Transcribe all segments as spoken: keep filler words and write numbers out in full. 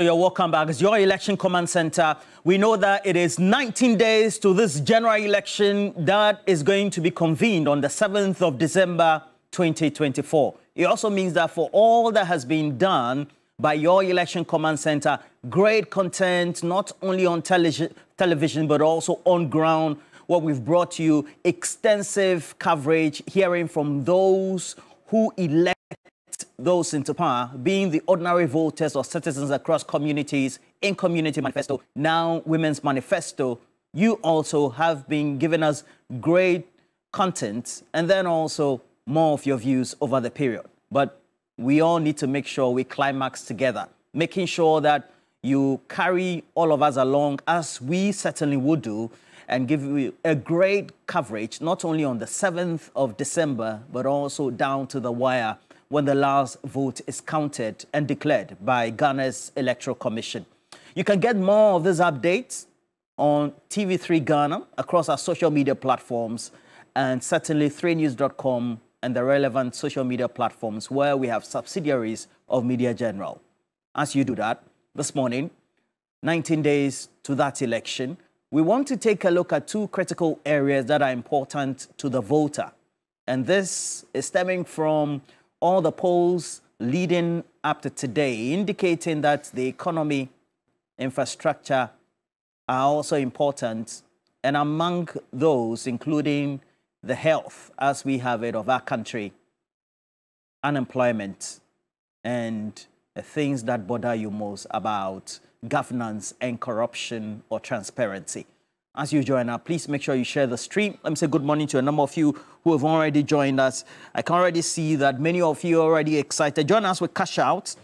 You're welcome back. It's your election command center. We know that it is nineteen days to this general election that is going to be convened on the seventh of December twenty twenty-four. It also means that for all that has been done by your election command center, great content, not only on tele television, but also on ground, what we've brought to you, extensive coverage, hearing from those who elect those into power, being the ordinary voters or citizens across communities, in Community Manifesto, now Women's Manifesto. You also have been giving us great content and then also more of your views over the period. But we all need to make sure we climax together, making sure that you carry all of us along, as we certainly would do, and give you a great coverage, not only on the seventh of December, but also down to the wire, when the last vote is counted and declared by Ghana's Electoral Commission. You can get more of these updates on T V three Ghana, across our social media platforms, and certainly three news dot com and the relevant social media platforms where we have subsidiaries of Media General. As you do that, this morning, nineteen days to that election, we want to take a look at two critical areas that are important to the voter. And this is stemming from all the polls leading up to today, indicating that the economy, infrastructure are also important, and among those, including the health, as we have it, of our country, unemployment, and the things that bother you most about governance and corruption or transparency. As you join us, please make sure you share the stream. Let me say good morning to a number of you who have already joined us. I can already see that many of you are already excited. Join us with Cash Out.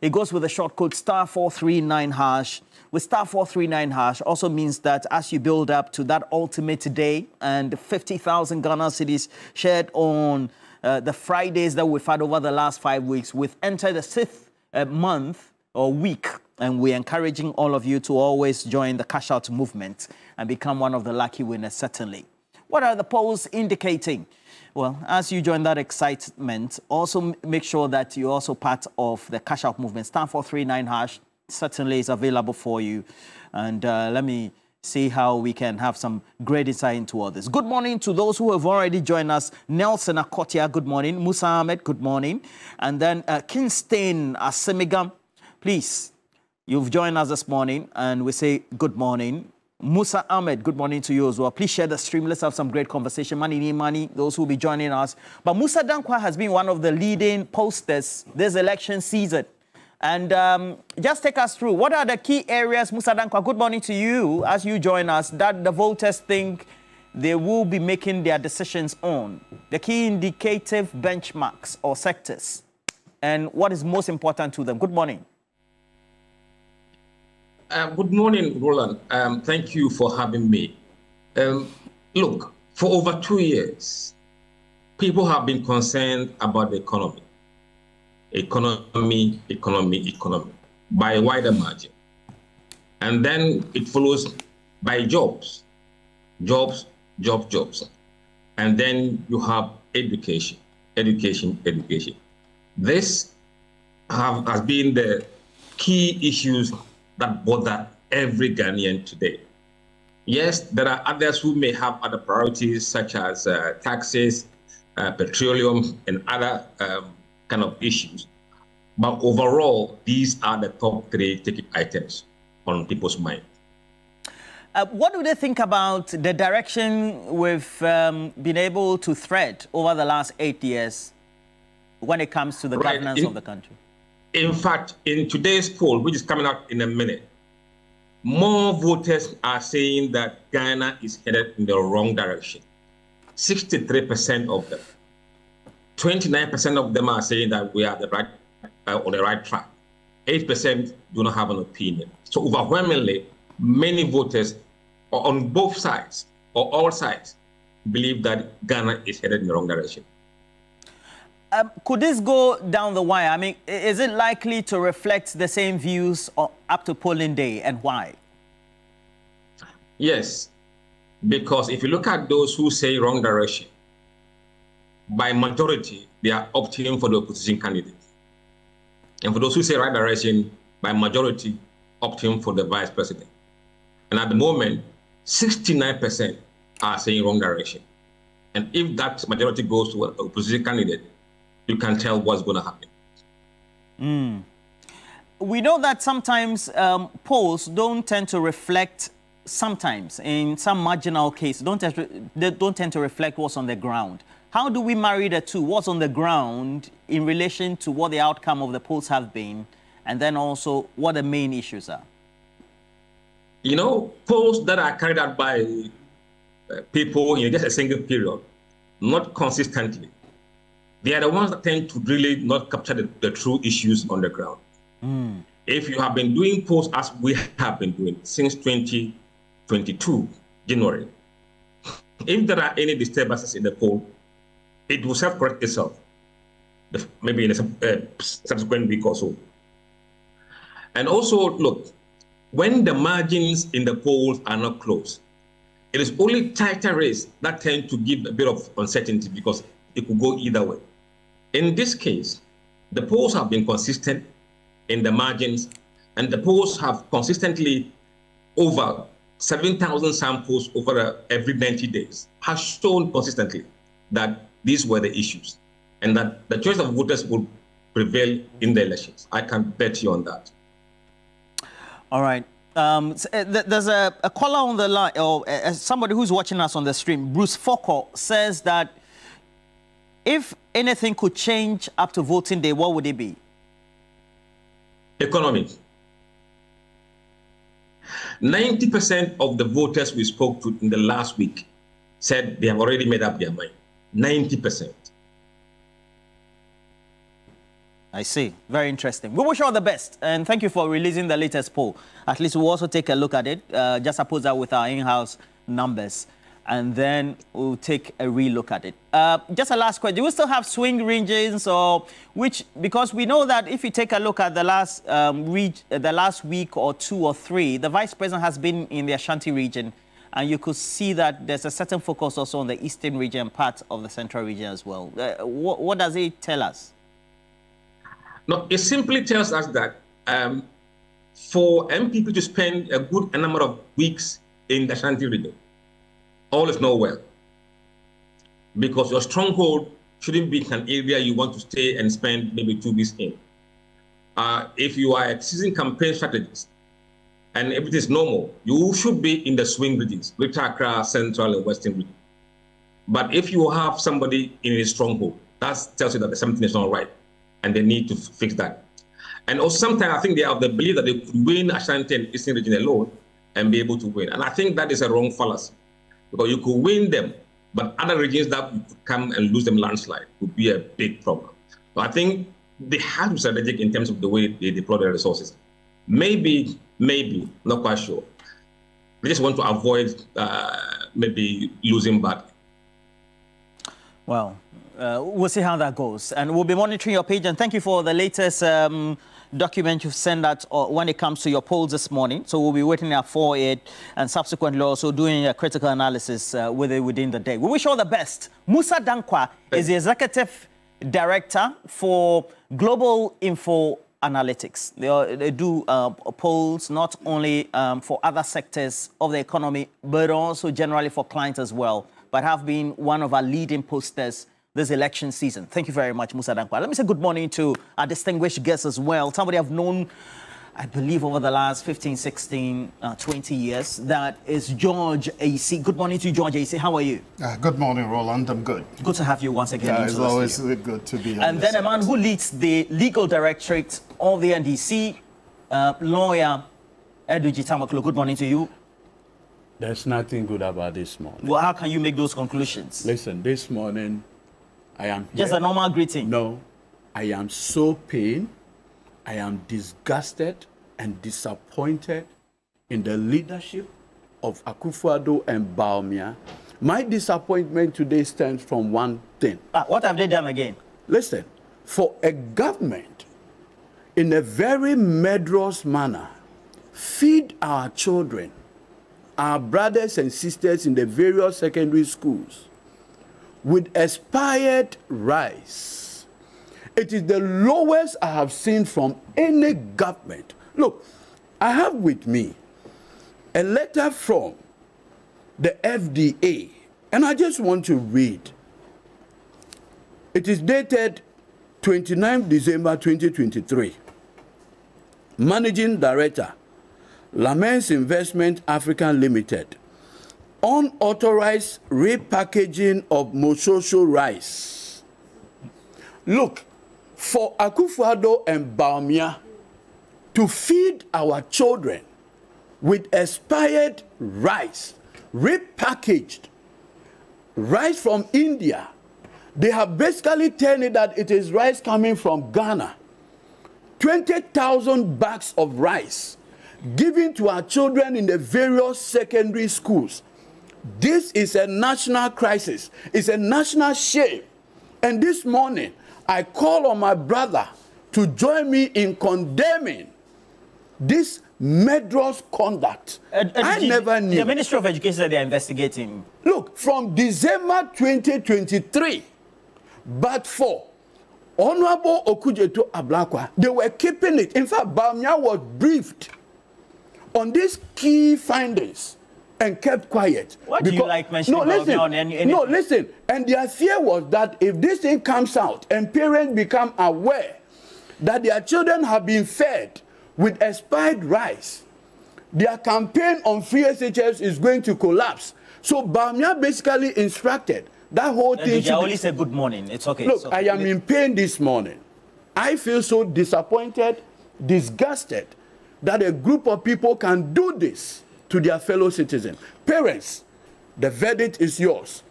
It goes with the short code star four three nine hash. With star four three nine hash also means that as you build up to that ultimate day and fifty thousand Ghana cities shared on uh, the Fridays that we've had over the last five weeks, we've entered the sixth uh, month or week. And we're encouraging all of you to always join the Cash Out movement and become one of the lucky winners, certainly. What are the polls indicating? Well, as you join that excitement, also make sure that you're also part of the Cash Out movement. star four three nine hash certainly is available for you. And uh, let me see how we can have some great insight into all this. Good morning to those who have already joined us. Nelson Akotia, good morning. Musa Ahmed, good morning. And then uh, Kinstein Asimiga, please. You've joined us this morning, and we say good morning. Musa Ahmed, good morning to you as well. Please share the stream. Let's have some great conversation. Mani ni mani, those who will be joining us. But Musa Dankwa has been one of the leading posters this election season. And um, just take us through. What are the key areas, Musa Dankwa, good morning to you, as you join us, that the voters think they will be making their decisions on? The key indicative benchmarks or sectors, and what is most important to them. Good morning. Uh, good morning, Roland. Um, thank you for having me. Um, look, for over two years, people have been concerned about the economy. Economy, economy, economy, by a wider margin. And then it follows by jobs, jobs, job, jobs. And then you have education, education, education. This have, has been the key issues that bother every Ghanaian today. Yes, there are others who may have other priorities, such as uh, taxes, uh, petroleum, and other um, kind of issues. But overall, these are the top three ticket items on people's mind. Uh, what do they think about the direction we've um, been able to thread over the last eight years when it comes to the right. governance in of the country? In fact, in today's poll, which is coming out in a minute, more voters are saying that Ghana is headed in the wrong direction. sixty-three percent of them. twenty-nine percent of them are saying that we are the right, uh, on the right track. eight percent do not have an opinion. So overwhelmingly, many voters on both sides, or all sides, believe that Ghana is headed in the wrong direction. Um, could this go down the wire? I mean, is it likely to reflect the same views or up to polling day, and why? Yes, because if you look at those who say wrong direction, by majority, they are opting for the opposition candidate. And for those who say right direction, by majority opting for the vice president. And at the moment, sixty-nine percent are saying wrong direction. And if that majority goes to an opposition candidate, you can tell what's going to happen. Mm. We know that sometimes um, polls don't tend to reflect, sometimes in some marginal cases, don't, they don't tend to reflect what's on the ground. How do we marry the two? What's on the ground in relation to what the outcome of the polls have been, and then also what the main issues are? You know, polls that are carried out by uh, people in just a single period, not consistently, they are the ones that tend to really not capture the, the true issues on the ground. Mm. If you have been doing polls as we have been doing since twenty twenty-two, January, if there are any disturbances in the poll, it will self-correct itself, maybe in a subsequent week or so. And also, look, when the margins in the polls are not close, it is only tighter race that tend to give a bit of uncertainty because it could go either way. In this case, the polls have been consistent in the margins, and the polls have consistently over seven thousand samples over every ninety days has shown consistently that these were the issues and that the choice of voters would prevail in the elections. I can bet you on that. All right. Um, so, uh, th there's a, a caller on the line, or uh, somebody who's watching us on the stream. Bruce Fokal says that if anything could change up to voting day, what would it be? Economy. ninety percent of the voters we spoke to in the last week said they have already made up their mind. ninety percent. I see. Very interesting. We wish you all the best, and thank you for releasing the latest poll. At least we'll also take a look at it, uh, just suppose that with our in-house numbers, and then we'll take a relook at it. Uh, just a last question. Do we still have swing regions, or which? Because we know that if you take a look at the last um, reg the last week or two or three, the vice president has been in the Ashanti region, and you could see that there's a certain focus also on the eastern region, part of the central region as well. Uh, wh what does it tell us? No, it simply tells us that um, for M P P to spend a good number of weeks in the Ashanti region, all is not well. Because your stronghold shouldn't be in an area you want to stay and spend maybe two weeks in. Uh, if you are a seasoned campaign strategist and everything is normal, you should be in the swing regions, Greater Accra, Central, and Western region. But if you have somebody in a stronghold, that tells you that something is not right, and they need to fix that. And also sometimes I think they have the belief that they could win Ashanti and Eastern Region alone and be able to win. And I think that is a wrong fallacy, because you could win them, but other regions that you could come and lose them landslide would be a big problem. So I think they have to be strategic in terms of the way they deploy their resources. Maybe, maybe, not quite sure. They just want to avoid uh, maybe losing back. Well, Uh, we'll see how that goes, and we'll be monitoring your page. And thank you for the latest um, document you've sent out uh, when it comes to your polls this morning. So we'll be waiting out for it, and subsequently also doing a critical analysis uh, with it within the day. We wish you all the best. Musa Dankwa is the executive director for Global Info Analytics. They, are, they do uh, polls not only um, for other sectors of the economy, but also generally for clients as well. But have been one of our leading posters this election season. Thank you very much, Musa Dankwa. Let me say good morning to our distinguished guests as well. Somebody I've known, I believe, over the last fifteen, sixteen, twenty years. That is George A C. Good morning to you, George A C. How are you? Uh, good morning, Roland. I'm good. Good to have you once again. Yeah, it's always good to be here. And then a man who leads the legal directorate of the N D C, uh, lawyer Edward G. Tamaklo. Good morning to you. There's nothing good about this morning. Well, how can you make those conclusions? Listen, this morning, I am here. Just a normal greeting. No, I am so pained, I am disgusted and disappointed in the leadership of Akufo-Addo and Bawumia. My disappointment today stems from one thing. Ah, what have they done again? Listen, for a government in a very murderous manner feed our children, our brothers and sisters in the various secondary schools, with expired rice. It is the lowest I have seen from any government Look, I have with me a letter from the F D A, and I just want to read. It is dated the twenty-ninth of December twenty twenty-three. Managing Director, Lamens Investment African Limited. Unauthorized repackaging of Mososhu rice. Look, for Akufo-Addo and Bawumia to feed our children with expired rice, repackaged rice from India, they have basically turned it that it is rice coming from Ghana. twenty thousand bags of rice given to our children in the various secondary schools. This is a national crisis. It's a national shame. And this morning, I call on my brother to join me in condemning this murderous conduct. Uh, uh, I never knew. The Ministry of Education said they are investigating. Look, from December twenty twenty-three, but for Honorable Okujeto Ablakwa, they were keeping it. In fact, Bawumia was briefed on these key findings and kept quiet. What because, do you like mentioning? No, listen. About any, no, listen. And their fear was that if this thing comes out and parents become aware that their children have been fed with expired rice, their campaign on free S H S is going to collapse. So Bawumia basically instructed that whole and thing. I only said good morning. It's okay. Look, it's okay. I am in pain this morning. I feel so disappointed, disgusted that a group of people can do this to their fellow citizens. Parents, the verdict is yours.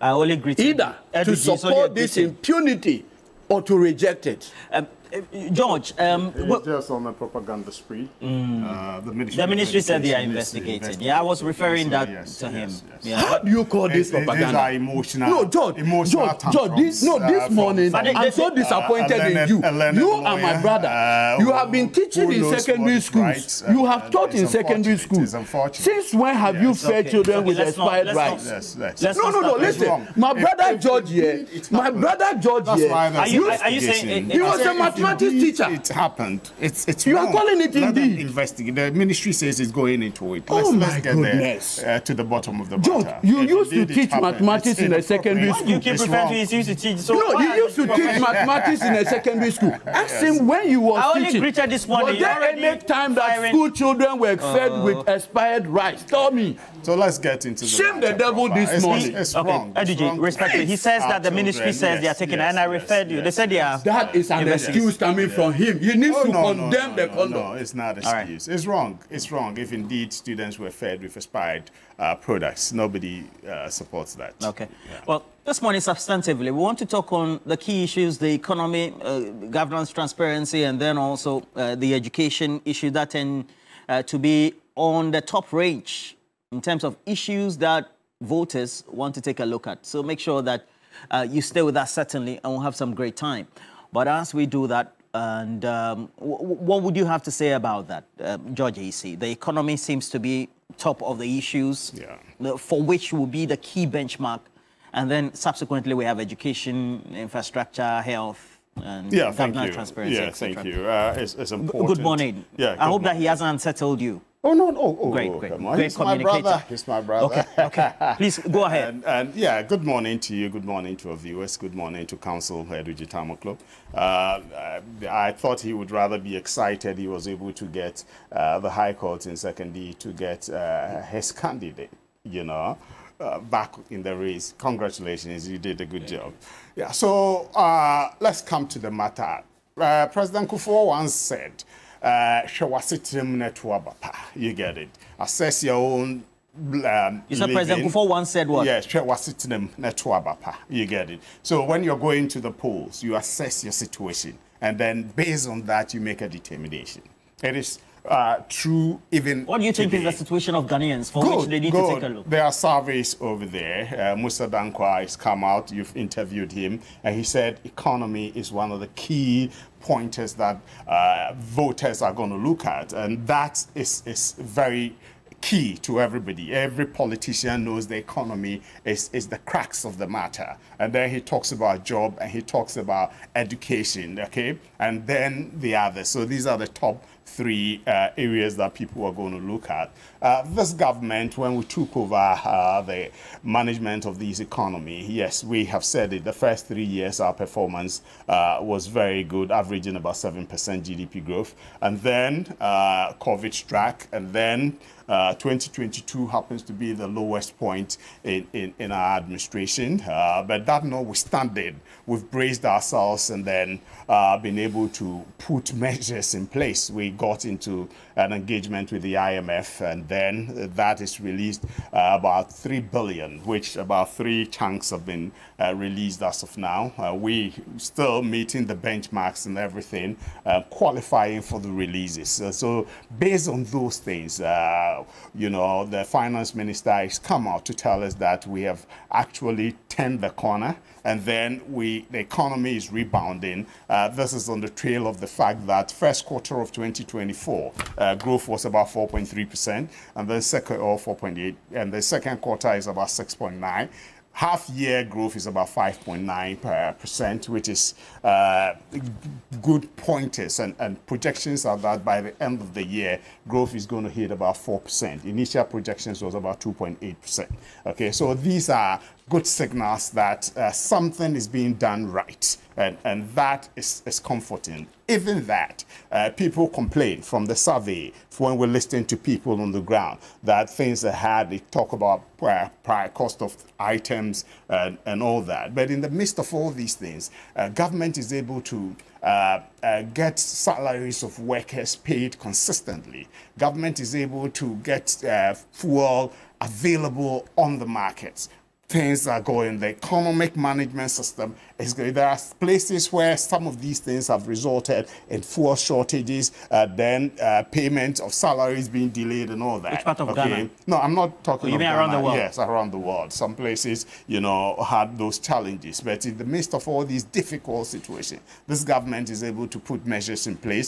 I only greet you. Either to support this impunity or to reject it. Um, George, um, it's just on a propaganda spree. Mm. Uh, the ministry, the ministry said they are investigating. Yeah, I was referring that yes, to him. Yes, yes. Yeah. How do you call it, this propaganda? These are emotional. No, George. Emotional George, George this, no, this uh, morning from, I'm they, they, so disappointed uh, in you. You lawyer, are my brother. Uh, you have been teaching in secondary schools. Rights, you have uh, taught in secondary schools. Since when have yeah, you fed okay. children okay, with expired rights? No, no, no. Listen, my brother George here. My brother George here. Are you saying he was a teacher. It happened. It's it's you wrong. Are calling it indeed. Investigate. The ministry says it's going into it. Let's, oh my let's get goodness. There, uh, to the bottom of the matter. George, you it used to teach mathematics in a secondary school. You keep referring to it used to teach. So no, you used to teach mathematics in a secondary school. Ask yes. him when you were I only teaching. Greeted this morning. Was there any time firing? That school children were uh, fed with expired rice? Tell me. So let's get into the shame the devil proper. This morning. It's, it's okay, Edward, respectfully, he says that the ministry says they are taking, and I referred you. They said they are. That is an excuse. Coming yeah. from him, he needs oh, to no, condemn no, no, the conduct. No, no, it's not an excuse. Right. It's wrong. It's wrong. If indeed students were fed with expired uh, products, nobody uh, supports that. Okay. Yeah. Well, this morning, substantively, we want to talk on the key issues: the economy, uh, governance, transparency, and then also uh, the education issue that tend uh, to be on the top range in terms of issues that voters want to take a look at. So make sure that uh, you stay with us certainly, and we'll have some great time. But as we do that, and um, w what would you have to say about that, uh, George A C? The economy seems to be top of the issues, yeah. the, for which will be the key benchmark. And then subsequently, we have education, infrastructure, health, and yeah, governance, transparency, yeah, et cetera. Thank you. Uh, it's, it's important. Good morning. Yeah, I hope morning. That he hasn't unsettled you. Oh, no, no. Oh, great, oh, great. Come on. Great he's my brother. He's my brother. Okay, okay. Please, go ahead. And, and, yeah, good morning to you. Good morning to our viewers. Good morning to Council Edward G. Tamaklo. Uh, I thought he would rather be excited. He was able to get uh, the High Court in Second D to get uh, his candidate, you know, uh, back in the race. Congratulations. You did a good Thank job. You. Yeah, so uh, let's come to the matter. Uh, President Kufuor once said, Uh, you get it. Assess your own. Um, you said President Kufuor once said what? Yes, you get it. So when you're going to the polls, you assess your situation, and then based on that, you make a determination. It is uh, true even. What do you think today. Is the situation of Ghanaians for good, which they need good. To take a look? There are surveys over there. Uh, Musa Dankwa has come out. You've interviewed him, and he said economy is one of the key pointers that uh, voters are going to look at, and that is, is very key to everybody. Every politician knows the economy is, is the crux of the matter, and then he talks about job and he talks about education, okay, and then the others. So these are the top three uh, areas that people are going to look at. Uh, this government, when we took over uh, the management of this economy, yes, we have said it, the first three years our performance uh, was very good, averaging about seven percent G D P growth. And then uh, COVID struck, and then Uh, twenty twenty-two happens to be the lowest point in, in, in our administration. Uh, but that notwithstanding, we've braced ourselves and then uh, been able to put measures in place. We got into an engagement with the I M F, and then that is released uh, about three billion dollars, which about three chunks have been uh, released as of now. Uh, we still meeting the benchmarks and everything, uh, qualifying for the releases. Uh, so based on those things, uh, you know, the finance minister has come out to tell us that we have actually turned the corner, and then we the economy is rebounding. Uh, this is on the trail of the fact that first quarter of twenty twenty-four uh, growth was about four point three percent, and then second or four point eight, and the second quarter is about six point nine. Half-year growth is about five point nine percent, which is uh, good pointers, and, and projections are that by the end of the year, growth is going to hit about four percent. Initial projections was about two point eight percent. Okay, so these are good signals that uh, something is being done right, and, and that is, is comforting. Even that, uh, people complain from the survey, when we're listening to people on the ground, that things are hard. They talk about prior, prior cost of items and, and all that. But in the midst of all these things, uh, government is able to Uh, uh, get salaries of workers paid consistently. Government is able to get uh, fuel available on the markets. Things are going. The economic management system is going. There are places where some of these things have resulted in fuel shortages, uh, then uh, payment of salaries being delayed and all that. Which part of okay. Ghana? No, I'm not talking you of mean Ghana. Around the world? Yes, around the world. Some places, you know, had those challenges. But in the midst of all these difficult situations, this government is able to put measures in place.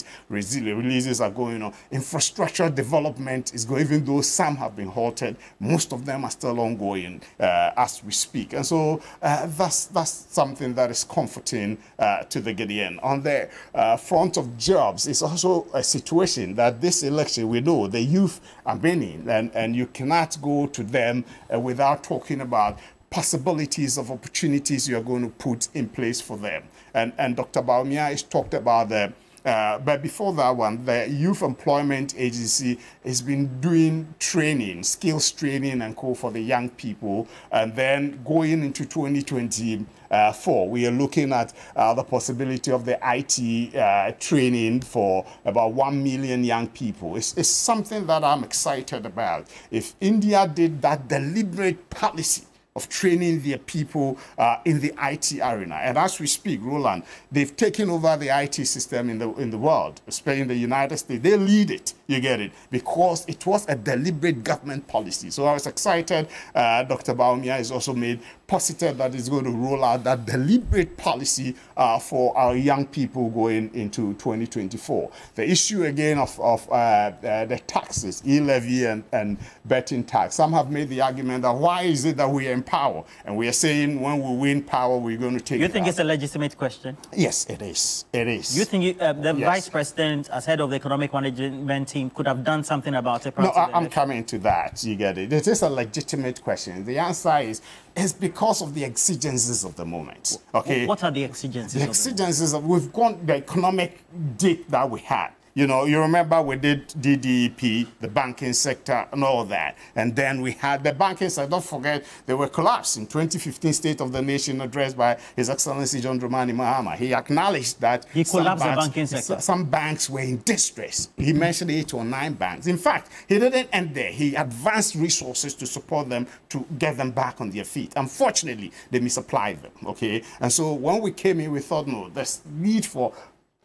Releases are going on. Infrastructure development is going, even though some have been halted, most of them are still ongoing. Uh, we speak, and so uh, that's that's something that is comforting uh, to the Ghanaian. On the uh, front of jobs, it's also a situation that this election, we know the youth are winning, and and you cannot go to them uh, without talking about possibilities of opportunities you are going to put in place for them. And and Doctor Bawumia has talked about the. Uh, but before that one, the Youth Employment Agency has been doing training, skills training and co for the young people. And then going into twenty twenty-four, we are looking at uh, the possibility of the I T uh, training for about one million young people. It's, it's something that I'm excited about. If India did that deliberate policy of training their people uh, in the I T arena. And as we speak, Roland, they've taken over the I T system in the, in the world, especially in the United States. They lead it, you get it, because it was a deliberate government policy. So I was excited. Uh, Doctor Bawumia has also made positive that it's going to roll out that deliberate policy uh, for our young people going into twenty twenty-four. The issue again of, of uh, uh, the taxes, e-levy and, and betting tax. Some have made the argument that why is it that we are in power? And we are saying when we win power, we're going to take it. You think it it's a legitimate question? Yes, it is. It is. You think you, uh, the yes. Vice President, as head of the economic management team, could have done something about it? No, I, I'm coming to that. You get it. It is a legitimate question. The answer is it's because of the exigencies of the moment. Okay. What are the exigencies? The exigencies of, the of we've gone the economic dip that we had. You know, you remember we did D D E P, the banking sector, and all that. And then we had the banking sector, don't forget, they were collapsed in twenty fifteen State of the Nation address by His Excellency John Dramani Mahama. He acknowledged that he collapsed banks, the banking sector. Some banks were in distress. He mentioned eight or nine banks. In fact, he didn't end there. He advanced resources to support them to get them back on their feet. Unfortunately, they misapplied them, okay? And so when we came in, we thought, no, there's need for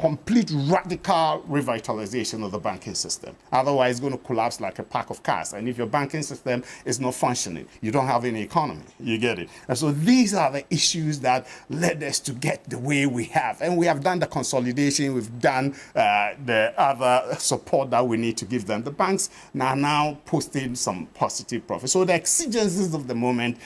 complete radical revitalization of the banking system. Otherwise, it's going to collapse like a pack of cards. And if your banking system is not functioning, you don't have any economy. You get it? And so these are the issues that led us to get the way we have. And we have done the consolidation. We've done uh, the other support that we need to give them. The banks are now posting some positive profit. So the exigencies of the moment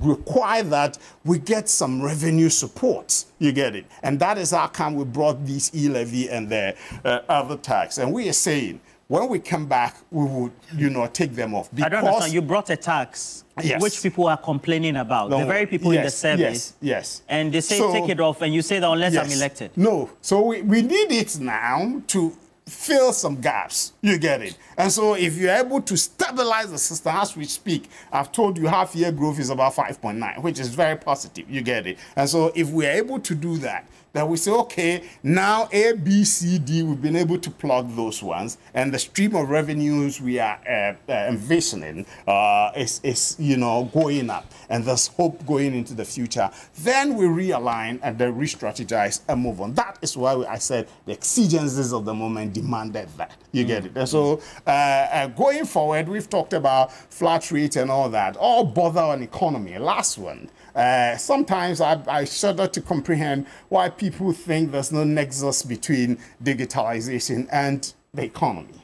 require that we get some revenue support. You get it? And that is how come we brought these e-levy and the uh, other tax. And we are saying, when we come back, we would, you know, take them off. Because I don't understand. You brought a tax, yes, which people are complaining about. No, the very people yes, in the service. Yes, yes. And they say, so, take it off, and you say that unless yes, I'm elected. No. So we, we need it now to fill some gaps. You get it? And so if you're able to stabilize the system as we speak, I've told you half-year growth is about five point nine, which is very positive. You get it? And so if we're able to do that, then we say, okay, now A, B, C, D, we've been able to plug those ones, and the stream of revenues we are uh, uh, envisioning uh, is, is, you know, going up, and there's hope going into the future. Then we realign and then re-strategize and move on. That is why I said the exigencies of the moment demanded that. You get it? And so uh, uh, going forward, we've talked about flat rate and all that, all bother on economy. Last one. Uh, sometimes I, I shudder to comprehend why people think there's no nexus between digitalization and the economy.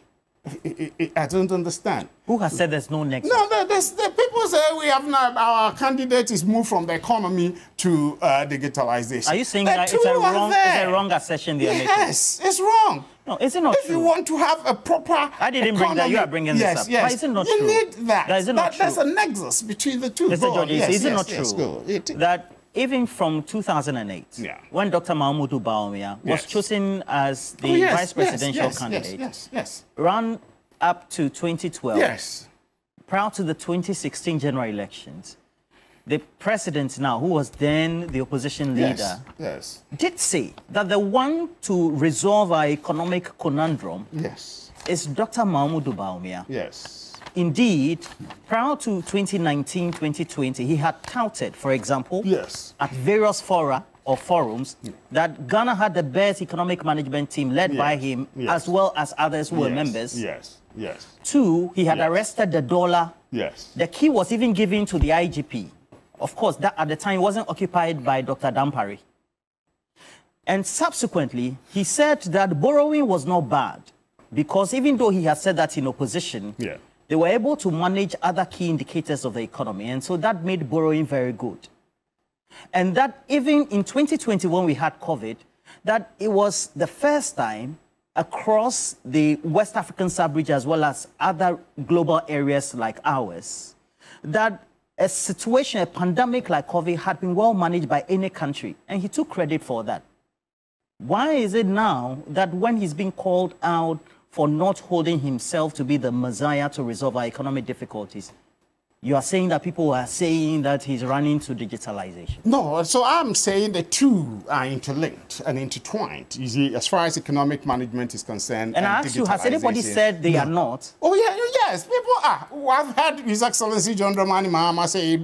I, I, I don't understand. Who has said there's no nexus? No, there, there's, there, people say we have not, our candidate is moved from the economy to uh, digitalization. Are you saying that it's a, wrong, it's a wrong assertion they are making? Yes, it's wrong. No, is it not if true? If you want to have a proper I didn't economy, bring that. You are bringing yes, this up. Yes, but is it not you true? You need that. That, is it not that true? There's a nexus between the two. Mister George, yes, is yes, it not yes, true yes, it, that even from two thousand eight, yeah, when Doctor Mahamudu Bawumia was yes, chosen as the oh, yes, vice presidential yes, yes, candidate, yes, yes, yes, ran up to twenty twelve, yes, prior to the twenty sixteen general elections, the president now, who was then the opposition leader, yes, yes, did say that the one to resolve our economic conundrum yes, is Doctor Mahamudu Bawumia. Yes. Indeed, prior to twenty nineteen twenty twenty, he had touted, for example, yes, at various fora or forums, yeah, that Ghana had the best economic management team led yes, by him, yes, as well as others who yes, were members. Yes. Yes. Two, he had yes, arrested the dollar. Yes. The key was even given to the I G P. Of course, that at the time wasn't occupied by Doctor Dampari. And subsequently, he said that borrowing was not bad, because even though he had said that in opposition, yeah, they were able to manage other key indicators of the economy, and so that made borrowing very good. And that even in twenty twenty, when we had COVID, that it was the first time across the West African sub-region as well as other global areas like ours, that a situation, a pandemic like COVID had been well managed by any country, and he took credit for that. Why is it now that when he's been called out for not holding himself to be the messiah to resolve our economic difficulties, you are saying that people are saying that he's running to digitalization? No, so I'm saying the two are interlinked and intertwined, you see, as far as economic management is concerned. And, and I asked you, has anybody said they no, are not? Oh, yeah, yes, people are. I've heard His Excellency John Dramani Mahama say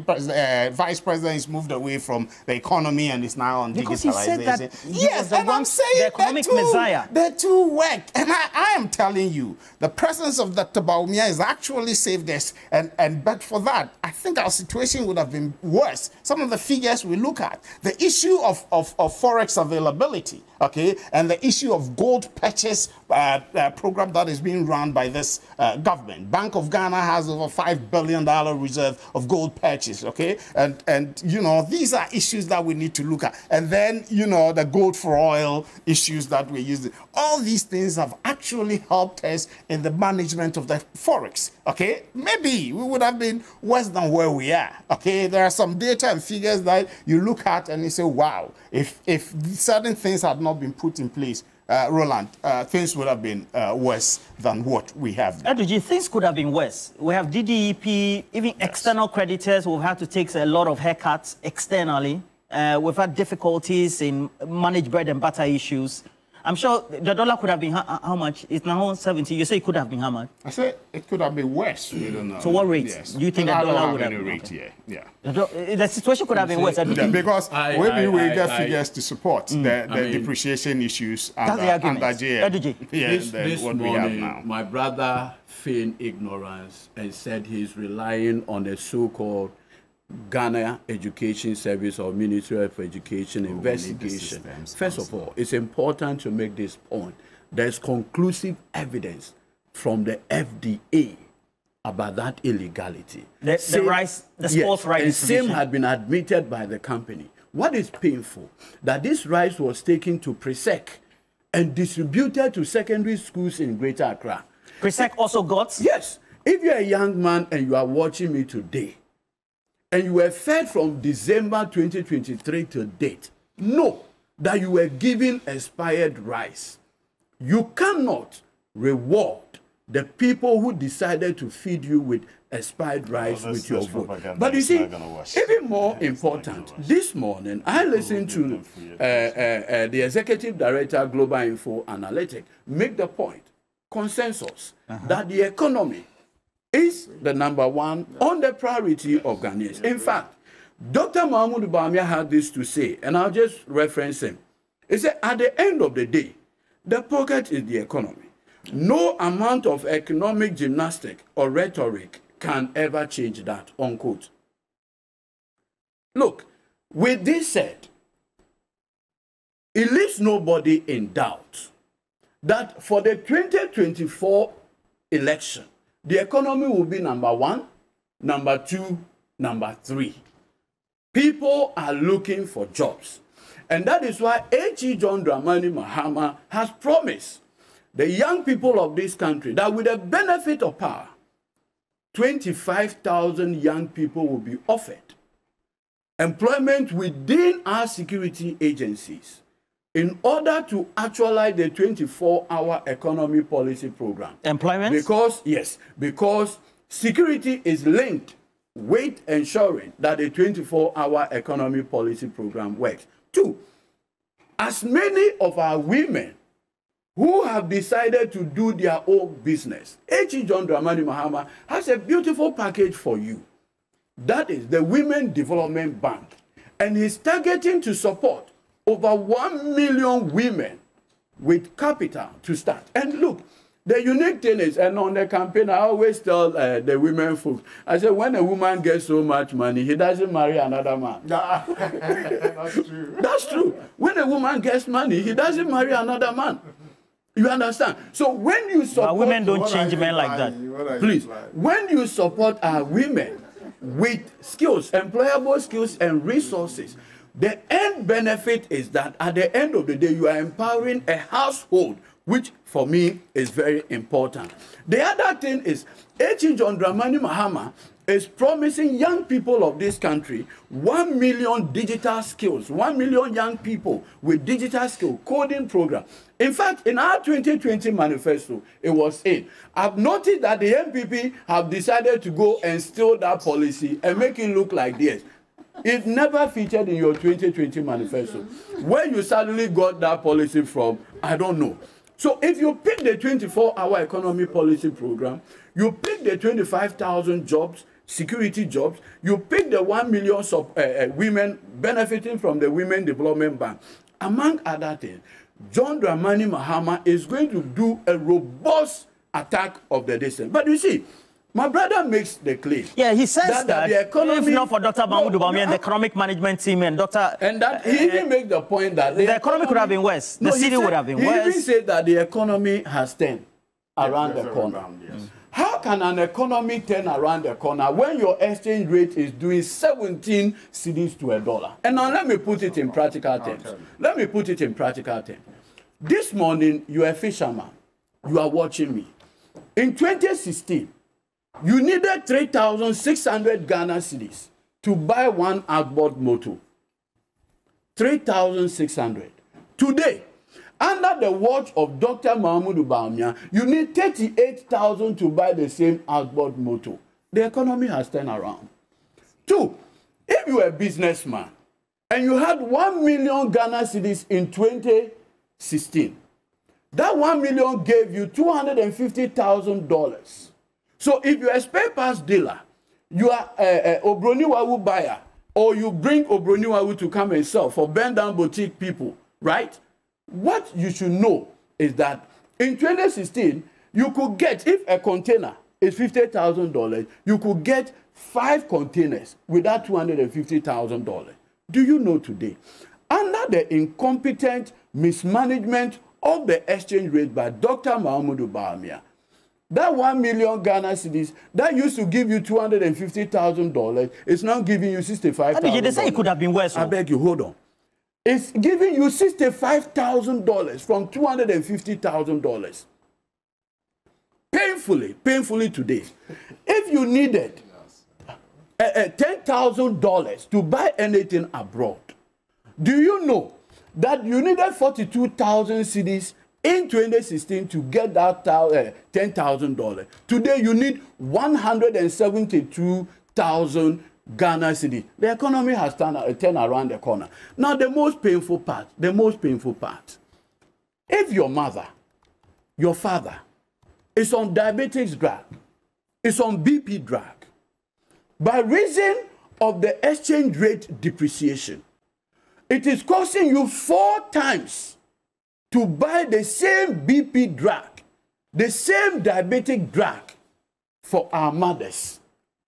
uh, Vice President is moved away from the economy and is now on because digitalization. Because he said that he yes, and I'm saying the economic the two, messiah. The two work. And I, I am telling you, the presence of Doctor Bawumia has actually saved us, and, and but for that, I think our situation would have been worse. Some of the figures we look at, the issue of, of, of forex availability, okay, and the issue of gold purchase uh, uh, program that is being run by this uh, government. Bank of Ghana has over five billion dollar reserve of gold purchase, okay, and and you know these are issues that we need to look at. And then you know the gold for oil issues that we're using. All these things have actually helped us in the management of the forex. Okay, maybe we would have been worse than where we are. Okay, there are some data and figures that you look at and you say, wow, if, if certain things had not been put in place, uh, Roland, uh, things would have been uh, worse than what we have now. Edward, things could have been worse. We have D D E P, even yes, external creditors who have had to take a lot of haircuts externally. Uh, we've had difficulties in managed bread and butter issues. I'm sure the dollar could have been how, how much? It's now seventy. You say it could have been how much? I said it could have been worse. We don't know. So what rate yes, do you think the dollar would have been? Rate, okay, yeah, yeah. The, the situation could have been worse. Yeah, because I, maybe I, we I, get I, figures I, to support mm, the, the I mean, depreciation issues under, under J M. Yeah, this, then this what morning, we have now. My brother feigned ignorance and said he's relying on a so-called Ghana Education Service or Ministry of Education oh, investigation. First of all, it's important to make this point. There's conclusive evidence from the F D A about that illegality. The, same, the rice, the sports yes, rice distribution. Same had been admitted by the company. What is painful, that this rice was taken to Presec and distributed to secondary schools in Greater Accra. Presec also got? Yes. If you're a young man and you are watching me today, and you were fed from December twenty twenty-three to date, know that you were given expired rice. You cannot reward the people who decided to feed you with expired rice well, with your vote. But you see, even more yeah, important, this morning I listened to uh, uh, uh, the executive director, Global Info Analytics, make the point, consensus, uh-huh. that the economy is the number one yeah. on the priority yes. of Ghanaians. Yeah, In yeah. fact, Doctor Mahmoud Bawumia had this to say, and I'll just reference him. He said, at the end of the day, the pocket is the economy. No amount of economic gymnastic or rhetoric can ever change that, unquote. Look, with this said, it leaves nobody in doubt that for the twenty twenty-four election, the economy will be number one, number two, number three. People are looking for jobs. And that is why H E John Dramani Mahama has promised the young people of this country that with the benefit of power, twenty-five thousand young people will be offered employment within our security agencies in order to actualize the twenty-four hour economy policy program. Employment? Because, yes, because security is linked with ensuring that the twenty-four hour economy policy program works. Two, as many of our women who have decided to do their own business, H E John Dramani Mahama has a beautiful package for you. That is the Women Development Bank. And he's targeting to support over one million women with capital to start. And look, the unique thing is, and on the campaign, I always tell uh, the women folks, I say, when a woman gets so much money, he doesn't marry another man. That's true. That's true. When a woman gets money, he doesn't marry another man. You understand? So when you support... But women don't change men like that. Please. When you support our women with skills, employable skills and resources, the end benefit is that at the end of the day, you are empowering a household, which for me is very important. The other thing is, H E John Dramani Mahama is promising young people of this country one million digital skills, one million young people with digital skill coding program. In fact, in our twenty twenty manifesto, it was eight. I've noticed that the M P P have decided to go and steal that policy and make it look like this. It never featured in your twenty twenty manifesto. Where you suddenly got that policy from, I don't know. So if you pick the twenty-four hour economy policy program, you pick the twenty-five thousand jobs, security jobs, you pick the one million sub, uh, uh, women benefiting from the Women Development Bank. Among other things, John Dramani Mahama is going to do a robust attack of the distance. But you see, my brother makes the claim. Yeah, he says that, that, that the economy, if not for Doctor Mahmoud Bawumia no, and the economic management team and Doctor And that he uh, even makes the point that the, the economy, economy could have been worse. The no, city said, would have been he worse. He even said that the economy has turned around yes, the corner. Around, yes. mm. How can an economy turn around the corner when your exchange rate is doing seventeen cedis to a dollar? And now let me put it in practical terms. Let me put it in practical terms. This morning, you're a fisherman. You are watching me. In twenty sixteen, you needed three thousand six hundred Ghana cedis to buy one outboard motor. three thousand six hundred. Today, under the watch of Doctor Mahmoud Bawumia, you need thirty-eight thousand to buy the same outboard motor. The economy has turned around. Two, if you are a businessman and you had one million Ghana cedis in twenty sixteen, that one million gave you two hundred fifty thousand dollars. So if you're a spare parts dealer, you are an Obroniwawu buyer, or you bring Obroniwawu to come and sell for bend down boutique people, right? What you should know is that in twenty sixteen, you could get, if a container is fifty thousand dollars, you could get five containers with that two hundred fifty thousand dollars. Do you know today, under the incompetent mismanagement of the exchange rate by Doctor Mahmoud Bawumia, That one million Ghana cedis that used to give you two hundred and fifty thousand dollars, it's now giving you sixty-five thousand. I mean, they say it could have been worse. I beg you, hold on. It's giving you sixty-five thousand dollars from two hundred and fifty thousand dollars. Painfully, painfully today. If you needed uh, uh, ten thousand dollars to buy anything abroad, do you know that you needed forty-two thousand cedis? In twenty sixteen, to get that ten thousand dollars, today you need one hundred seventy-two thousand Ghana cedis. The economy has turned, turned around the corner. Now, the most painful part, the most painful part, if your mother, your father, is on diabetes drug, is on B P drug, by reason of the exchange rate depreciation, it is costing you four times to buy the same B P drug, the same diabetic drug for our mothers.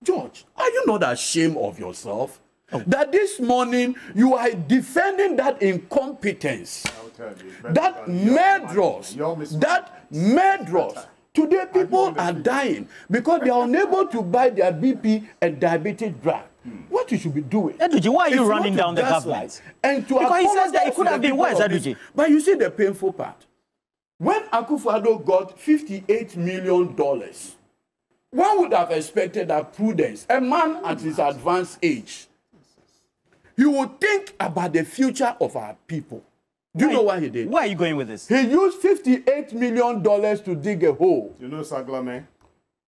George, are you not ashamed of yourself? Oh. That this morning you are defending that incompetence, you, that murderers, that murderers. Today people are dying because they are unable to buy their B P and diabetic drug. What you should be doing? Eduji, why are you it's running down the government? And to because he says that it could have been worse, Eduji. But you see the painful part. When Akufo-Addo got fifty-eight million dollars, one would have expected that prudence, a man at his advanced age, he would think about the future of our people. Do you why, know what he did? Why are you going with this? He used fifty-eight million dollars to dig a hole. You know, Saglame.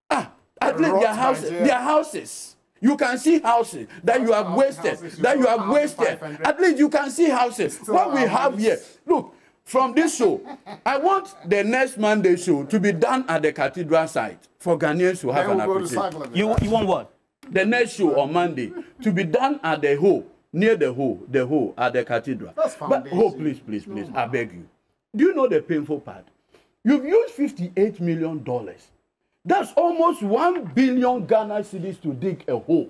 Ah, at least their houses. Their houses. You can see houses that you have wasted, that you have wasted. At least you can see houses. What we have here, look, from this show, I want the next Monday show to be done at the cathedral site for Ghanaians to have an appreciation. You, you want what? The next show on Monday to be done at the hole, near the hole, the hole at the cathedral. But oh, please, please, please, I beg you. Do you know the painful part? You've used fifty-eight million dollars. That's almost one billion Ghana cedis to dig a hole.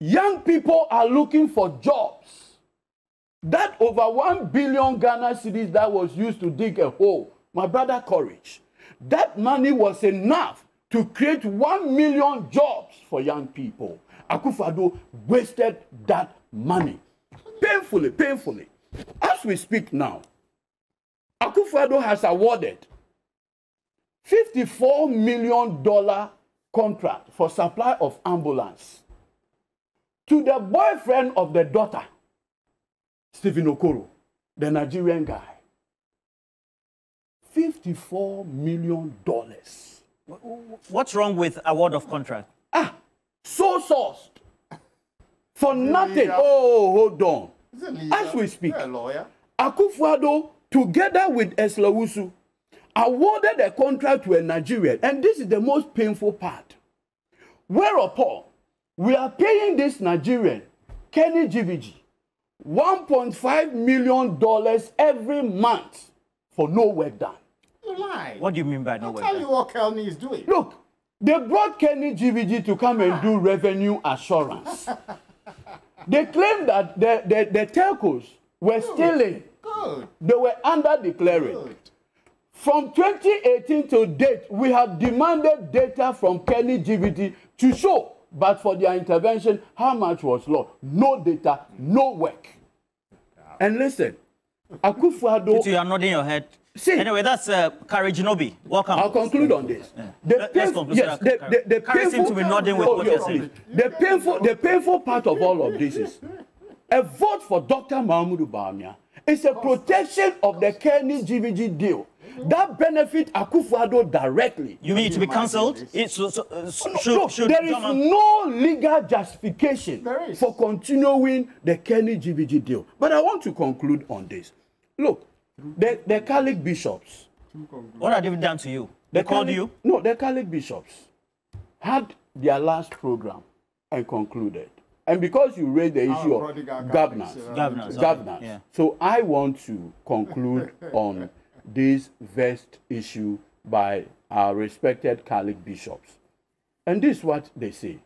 Young people are looking for jobs. That over one billion Ghana cedis that was used to dig a hole, my brother, courage. That money was enough to create one million jobs for young people. Akufo-Addo wasted that money. Painfully, painfully. As we speak now, Akufo-Addo has awarded fifty-four million dollar contract for supply of ambulance to the boyfriend of the daughter, Stephen Okoro, the Nigerian guy. fifty-four million dollars. What's wrong with award of contract? Ah, so sourced for nothing. Oh, hold on. As we speak, Akufo-Addo, together with Eslawusu, awarded a contract to a Nigerian, and this is the most painful part. Whereupon, we are paying this Nigerian, Kenny G V G, one point five million dollars every month for no work done. You lie. What do you mean by no I'll work done? I'll tell you what Kenny is doing. Look, they brought Kenny G V G to come and do revenue assurance. They claim that the, the, the telcos were Good. stealing. Good. They were under-declaring. Good. From twenty eighteen to date, we have demanded data from Kenny G V G to show, but for their intervention, how much was lost. No data, no work. And listen, Akufo-Addo... You are nodding your head. See, anyway, that's uh, Kari Jinobi. Welcome. I'll conclude on this. Yeah. The Let, let's conclude. Yes, the, the, the Kari seems to be nodding with oh, what you're saying. The painful, the painful part of all of this is a vote for Doctor Mahamudu Bawumia. It's a protection of the Kenny G V G deal that benefit Akufo-Addo directly. You mean to be cancelled? It's so, so, uh, so, no, should, there should, is no legal justification for continuing the Kenny G V G deal. But I want to conclude on this. Look, the, the Catholic bishops. What have they done to you? They the called Catholic, you? No, the Catholic bishops had their last program and concluded. And because you raised the issue oh, of governance, governance, governance. Yeah. So I want to conclude on this vast issue by our respected Catholic bishops. And this is what they say.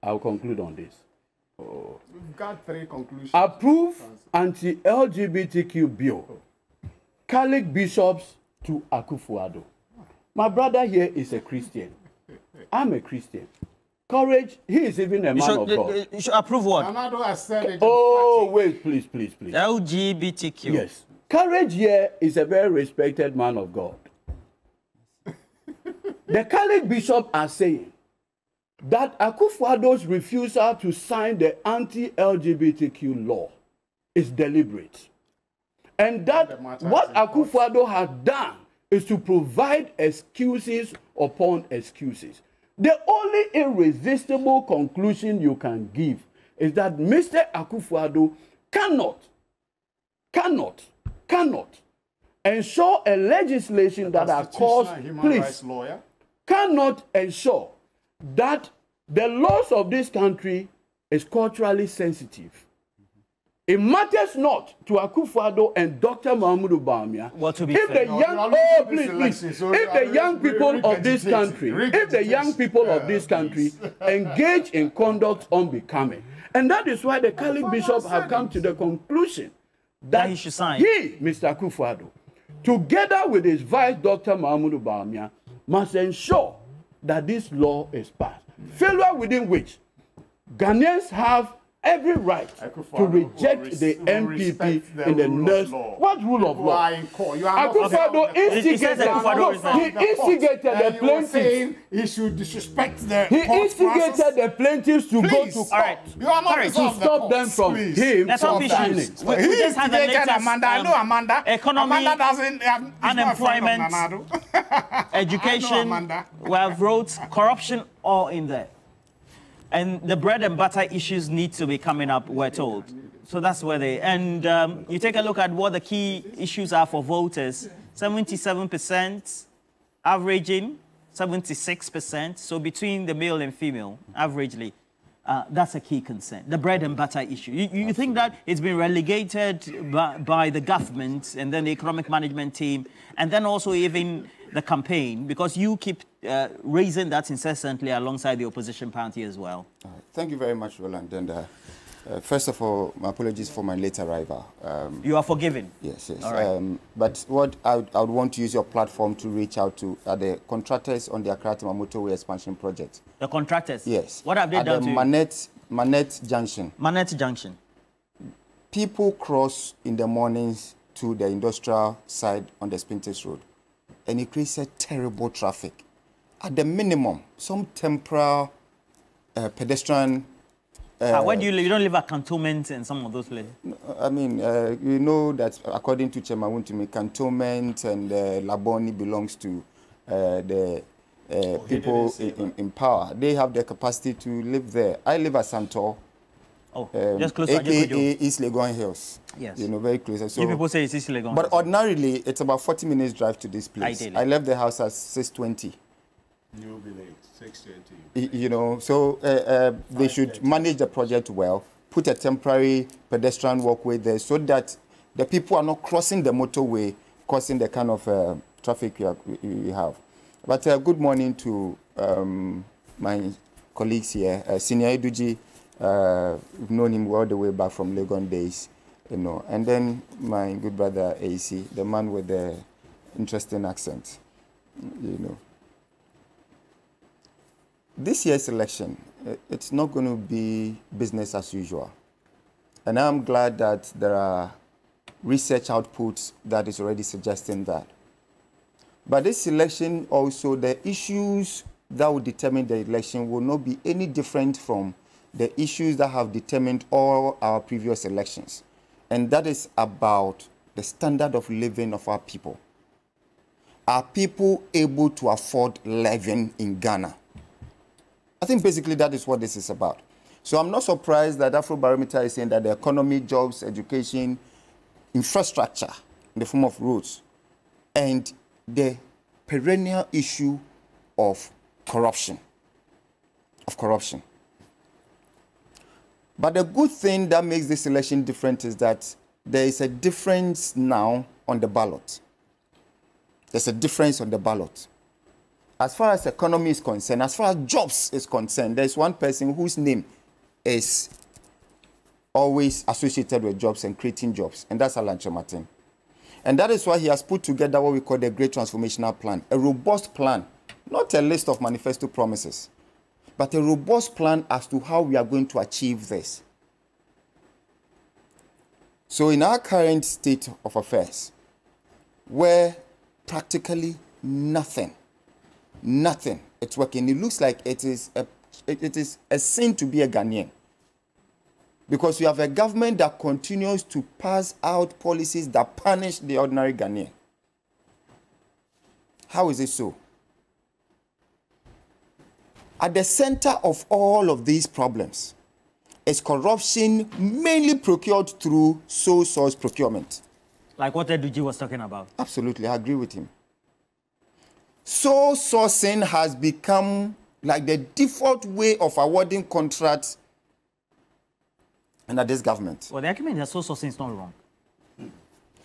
I'll conclude on this. Oh. We've got three conclusions. Approve anti-L G B T Q bill. Catholic bishops to Akufo-Addo. My brother here is a Christian. I'm a Christian. Courage, he is even a man should, of God. Uh, you should approve what? Oh, wait, please, please, please. L G B T Q. Yes. Courage here is a very respected man of God. The Catholic bishops are saying that Akufo-Addo's refusal to sign the anti-L G B T Q law is deliberate. And that what Akufo-Addo has done is to provide excuses upon excuses. The only irresistible conclusion you can give is that Mister Akufo-Addo cannot, cannot, cannot ensure a legislation that accords, please, lawyer. cannot ensure that the laws of this country is culturally sensitive. It matters not to Akufo-Addo and Doctor Mahmoud Bawumia if the young, oh, please, please, if the young people of this country, if the young people of this country engage in conduct unbecoming. And that is why the Catholic bishops have come to the conclusion that he, Mister Akufo-Addo, together with his vice, Doctor Mahmoud Bawumia, must ensure that this law is passed. Failure within which Ghanaians have every right to reject the M P P in the next. What rule of law? Akufo-Addo instigated the plaintiffs. He should disrespect the. He instigated the plaintiffs to go to court to stop them from him. Let's not be shoes. We just had the latest. Amanda, I know Amanda. Economy, unemployment, education. We have roads, corruption, all in there. And the bread and butter issues need to be coming up, we're told. So that's where they... And um, you take a look at what the key issues are for voters. seventy-seven percent averaging, seventy-six percent. So between the male and female, averagely, uh, that's a key concern. The bread and butter issue. You, you think that it's been relegated by, by the government and then the economic management team, and then also even the campaign, because you keep uh, raising that incessantly alongside the opposition party as well. All right. Thank you very much, Roland. And, uh, uh, first of all, my apologies for my late arrival. Um, you are forgiven. Yes, yes. All right. Um, but what I would, I would want to use your platform to reach out to are the contractors on the Accra-Tema Motorway expansion project. The contractors? Yes. What have they at done the to Manette, you? Manette Junction. Manette Junction. People cross in the mornings to the industrial side on the Spintex Road. And it creates a terrible traffic. At the minimum, some temporary uh, pedestrian... Uh, ah, where do you live? You don't live at Cantonment and some of those places? I mean, uh, you know that according to Chairman Wuntumi, Cantonment and uh, Laboni belongs to uh, the uh, oh, people in, in power. They have the capacity to live there. I live at Santor. Oh, um, just close to A K A East Legon Hills. Yes. You know, very close. So, people say it's East Legon. But ordinarily, it's about forty minutes drive to this place. Ideally. I left the house at six twenty. You'll be late, six thirty. You know, so uh, uh, they should manage the project well, put a temporary pedestrian walkway there so that the people are not crossing the motorway, causing the kind of uh, traffic you, are, you have. But uh, good morning to um, my colleagues here, uh, Senior Eduji. Uh, we've known him all the way back from Legon days, you know. And then my good brother A C, the man with the interesting accent, you know. This year's election, it's not going to be business as usual. And I'm glad that there are research outputs that is already suggesting that. But this election also, the issues that will determine the election will not be any different from the issues that have determined all our previous elections. And that is about the standard of living of our people. Are people able to afford living in Ghana? I think basically that is what this is about. So I'm not surprised that Afrobarometer is saying that the economy, jobs, education, infrastructure in the form of roads, and the perennial issue of corruption, of corruption. But the good thing that makes this election different is that there is a difference now on the ballot. There's a difference on the ballot. As far as economy is concerned, as far as jobs is concerned, there's one person whose name is always associated with jobs and creating jobs, and that's Alan Kyerematen. And that is why he has put together what we call the Great Transformational Plan, a robust plan, not a list of manifesto promises, but a robust plan as to how we are going to achieve this. So in our current state of affairs, where practically nothing, nothing, it's working. It looks like it is a, it, it is a sin to be a Ghanaian. Because you have a government that continues to pass out policies that punish the ordinary Ghanaian. How is it so? At the center of all of these problems is corruption, mainly procured through sole source procurement. Like what Edward G was talking about. Absolutely, I agree with him. Sole sourcing has become like the default way of awarding contracts under this government. Well, the argument that sole sourcing is not wrong.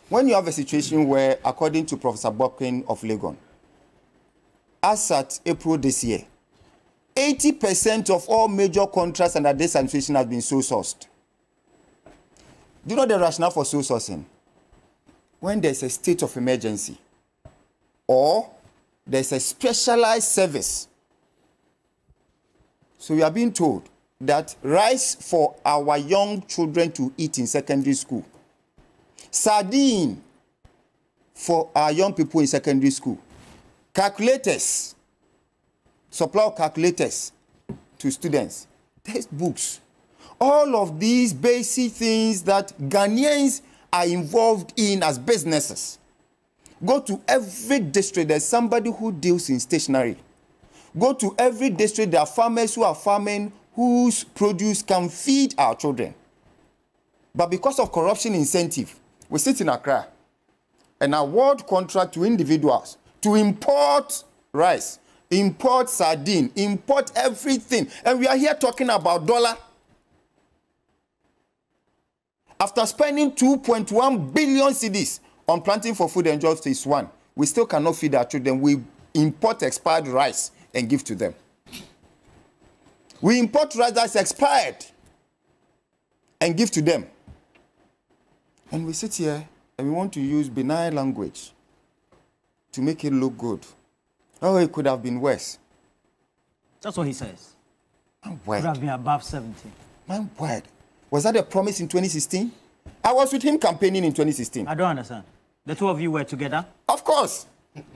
When you have a situation where, according to Professor Bobkin of Legon, as at April this year, eighty percent of all major contracts under this administration has been sole sourced. Do you know the rationale for sole sourcing? When there's a state of emergency or there's a specialized service. So you are being told that rice for our young children to eat in secondary school, sardine for our young people in secondary school, calculators, supply of calculators to students, textbooks, all of these basic things that Ghanaians are involved in as businesses. Go to every district, there's somebody who deals in stationery. Go to every district, there are farmers who are farming, whose produce can feed our children. But because of corruption incentive, we sit in Accra and award contract to individuals to import rice, import sardine, import everything. And we are here talking about dollar. After spending two point one billion cedis on planting for food and jobs is one, we still cannot feed our children. We import expired rice and give to them. We import rice that's expired and give to them. And we sit here and we want to use benign language to make it look good. Oh, it could have been worse. That's what he says. My word. It could have been above seventy. My word. Was that a promise in twenty sixteen? I was with him campaigning in twenty sixteen. I don't understand. The two of you were together? Of course.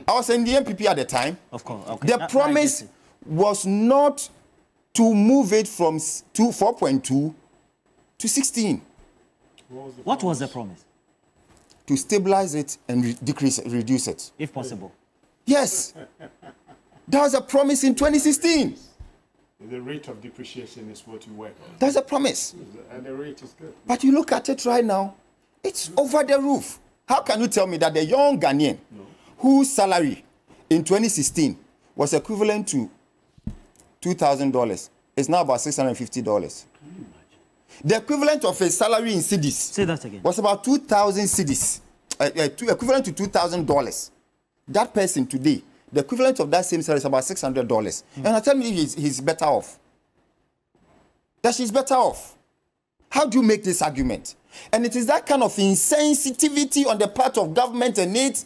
I was in the M P P at the time. Of course. Okay. The that, promise was not to move it from four point two to sixteen. What was the, what was the promise? To stabilize it and re decrease, reduce it. If possible. Yes. That was a promise in twenty sixteen. The rate of depreciation is what you work on. That's a promise. And the rate is good. But you look at it right now, it's over the roof. How can you tell me that the young Ghanaian no. whose salary in twenty sixteen was equivalent to two thousand dollars is now about six hundred fifty dollars? The equivalent of a salary in cedis Say that again. was about two thousand cedis, uh, uh, to, equivalent to two thousand dollars. That person today, the equivalent of that same salary is about six hundred dollars. Mm-hmm. And I tell me he's, he's better off. That she's better off. How do you make this argument? And it is that kind of insensitivity on the part of government and its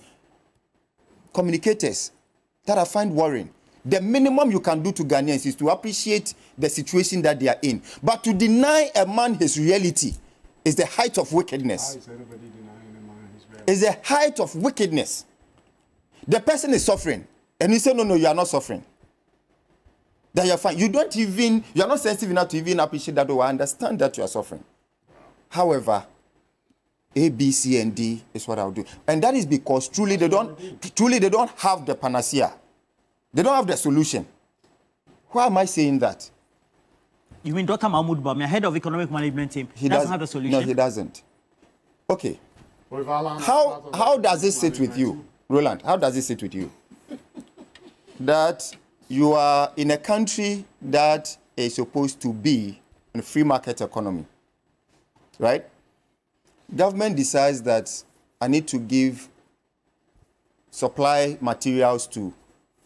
communicators that I find worrying. The minimum you can do to Ghanaians is to appreciate the situation that they are in. But to deny a man his reality is the height of wickedness. How is everybody denying a man his reality? It's the height of wickedness. The person is suffering. And you say, no, no, you are not suffering. That you are fine. You don't even, you are not sensitive enough to even appreciate that or understand that you are suffering. However, A, B, C, and D is what I'll do. And that is because truly they don't, truly they don't have the panacea. They don't have the solution. Why am I saying that? You mean Doctor Mahmoud Bawumia, head of economic management team, he doesn't have the solution? No, he doesn't. Okay. How, how does this sit with you? Roland, how does it sit with you? That you are in a country that is supposed to be in a free market economy, right? Government decides that I need to give supply materials to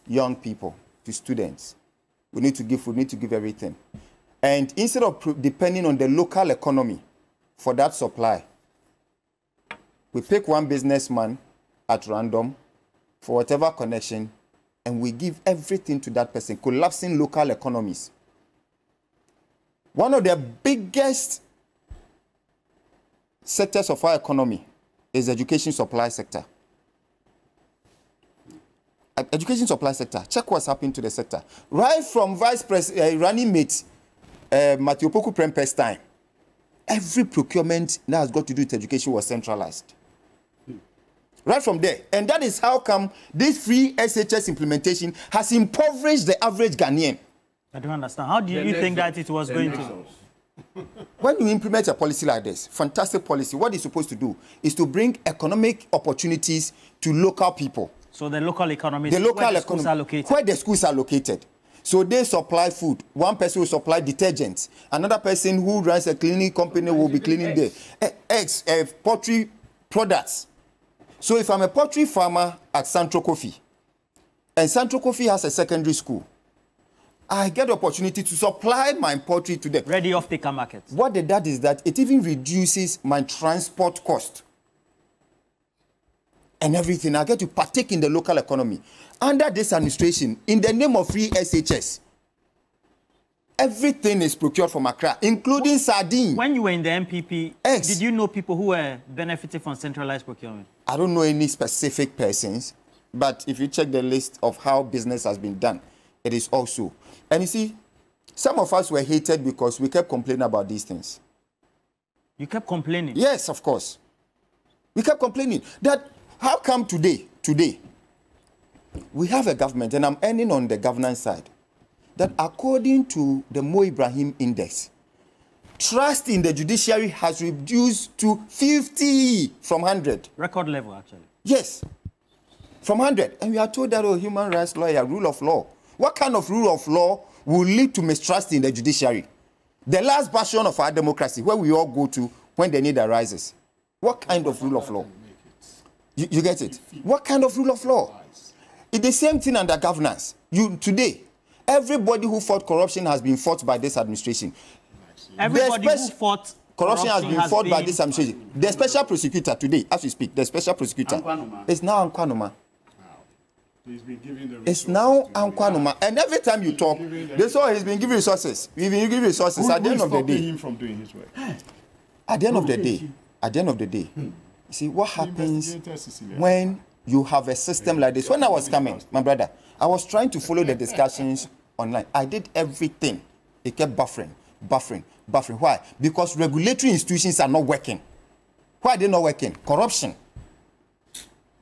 young people, to students. We need to give food, we need to give everything. And instead of depending on the local economy for that supply, We pick one businessman at random for whatever connection, and we give everything to that person, collapsing local economies. One of the biggest sectors of our economy is the education supply sector. Education supply sector. Check what's happened to the sector. Right from Vice President, uh, running mate, uh, Matthew Poku Prempeh's time, every procurement that has got to do with education was centralized. Hmm. Right from there. And that is how come this free S H S implementation has impoverished the average Ghanaian. I don't understand. How do you, you think that it was going to? When you implement a policy like this, fantastic policy, what it's supposed to do is to bring economic opportunities to local people. So the local economy, the local where the schools are located. Where the schools are located. So they supply food. One person will supply detergents. Another person who runs a cleaning company will be cleaning the eggs, uh, poultry products. So if I'm a poultry farmer at Santro Coffee, and Santro Coffee has a secondary school, I get the opportunity to supply my poultry to them. Ready off taker market. What it does is that it even reduces my transport cost. And everything, I get to partake in the local economy. Under this administration, in the name of free S H S, everything is procured from Accra, including sardine. When you were in the M P P, X. Did you know people who were benefiting from centralized procurement? I don't know any specific persons, but if you check the list of how business has been done, it is also. And you see, some of us were hated because we kept complaining about these things. You kept complaining? Yes, of course. We kept complaining that. How come today, today, we have a government, and I'm ending on the governance side, that according to the Mo Ibrahim Index, trust in the judiciary has reduced to fifty from one hundred. Record level, actually. Yes, from one hundred. And we are told that, oh, human rights lawyer, rule of law. What kind of rule of law will lead to mistrust in the judiciary? The last bastion of our democracy, where we all go to when the need arises. What kind of rule of law? You, you get it? What kind of rule of law? It's the same thing under governance. You, today, everybody who fought corruption has been fought by this administration. Everybody who fought corruption, corruption has been has fought been by this administration. The special prosecutor today, as we speak, the special prosecutor is now Ankwanoma. He's been giving the it's now Ankwanoma. And every time you talk, they say he's been giving resources. He's been giving resources. At the end of the day, him from doing his work. At the end of the day, at the end of the day, hmm. See, what happens when you have a system like this? When I was coming, my brother, I was trying to follow the discussions online. I did everything. It kept buffering, buffering, buffering. Why? Because regulatory institutions are not working. Why are they not working? Corruption.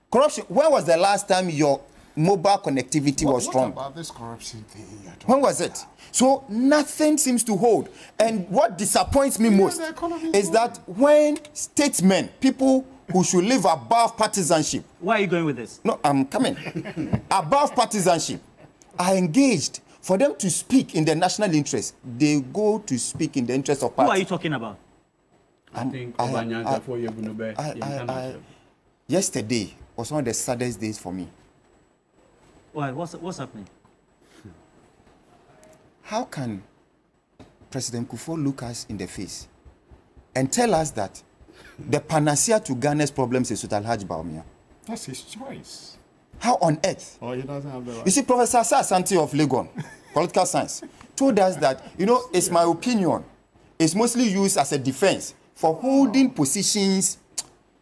Corruption. When was the last time your mobile connectivity what, was what strong? About this corruption thing? When was it? So nothing seems to hold. And what disappoints me you most is world. that when statesmen, people who should live above partisanship. Where are you going with this? No, I'm coming. Above partisanship are engaged for them to speak in the national interest. They go to speak in the interest of party. Who are you talking about? I I'm, think I, I, I, I, I, I, yesterday was one of the saddest days for me. Why? What's, what's happening? How can President Kufuor look us in the face and tell us that the panacea to Ghana's problems is Sultan Haji Bawumia? That's his choice. How on earth? Oh, he doesn't have the right. You see, Professor Ashanti of Legon, political science, told us that, you know, it's my opinion. It's mostly used as a defense for holding positions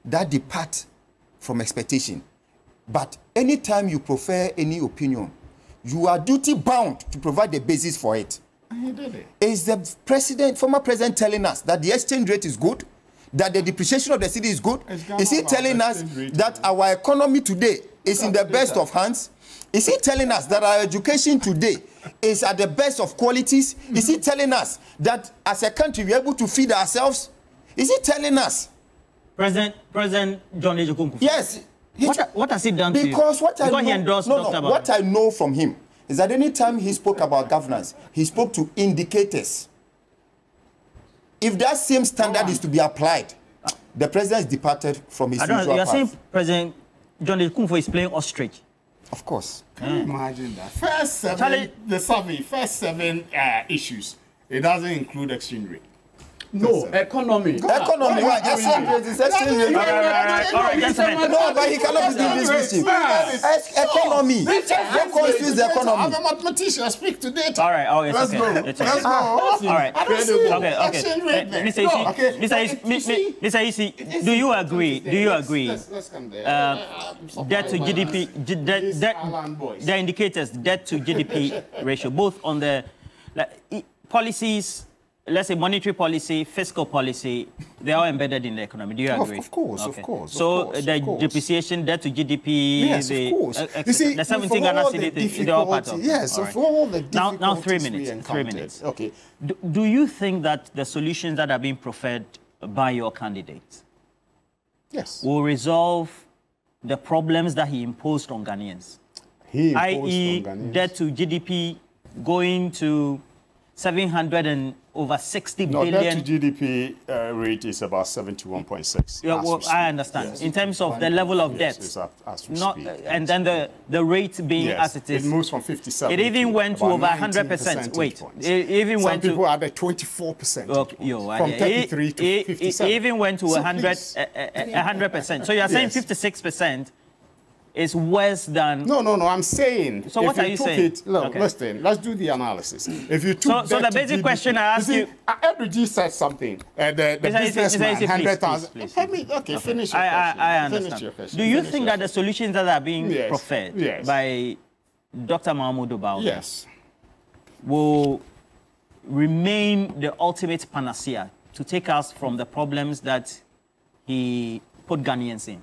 that depart from expectation. But anytime you prefer any opinion, you are duty-bound to provide the basis for it. He did it. Is the president, former president telling us that the exchange rate is good? That the depreciation of the cedi is good? Is he telling us that our economy today is in the best of hands? Is he telling us that our education today is at the best of qualities? Is he telling us that as a country we are able to feed ourselves? Is he telling us? President, President John Ejiokunku. Yes. He what, what has he done because to you? Because what I know, he endorsed no, no, what I know from him is that any time he spoke about governance, he spoke to indicators. If that same standard oh, is to be applied, the president is departed from his I usual don't, You're path. saying President John Ejiokunfu is playing ostrich? Of course. Can you mm. imagine that? First seven, Charlie, the survey, first seven uh, issues, it doesn't include exchange rate. No, economy. Economy. Why? No, but he cannot be this issue. Economy. Don't confuse the economy. I'm a mathematician. I speak to data. All right. Oh, yes. Let's go. Let's go. All right. Okay. Okay. Mister Isi, do you agree? Do you agree? Let's come there. Debt to G D P. The indicators, debt to G D P ratio, both on the policies. Let's say monetary policy, fiscal policy, they are embedded in the economy. Do you oh, agree? Of course, okay. of course. So of course, the of course. depreciation, debt to G D P, yes, the, of course. Uh, you see, the seventeen Ghana cedis, they are part of. Yes, right. For all the difficulties now, now three minutes. We three minutes. Okay. Do, do you think that the solutions that are being preferred by your candidate, yes, will resolve the problems that he imposed on Ghanaians? He imposed on Ghanaians. that is, debt to G D P going to seven hundred and over sixty no, billion. The G D P uh, rate is about seventy-one point six. Yeah, well, we I understand. Yes. In terms of the level of debt, yes, up, as we not, speak, and then the the rate being yes. as it is. It moves from fifty-seven. It even went to over one hundred percent. Wait, points. it even Some went to. Some people are at twenty-four percent. Okay, yo, from thirty-three it, to it, fifty-seven. It even went to so one hundred percent. So you are saying fifty-six percent. Is worse than... No, no, no, I'm saying... So what are you saying? It, look, okay. Listen, let's do the analysis. If you took so, so the basic G D P, question I asked you... Edward G. said something. Uh, the the businessman, one hundred thousand... Okay, okay, finish your I, question. I, I understand. Your question. Do you finish think that the solutions that are being yes. preferred yes. by Doctor Mahamudu Bawumia yes. will remain the ultimate panacea to take us from the problems that he put Ghanaians in?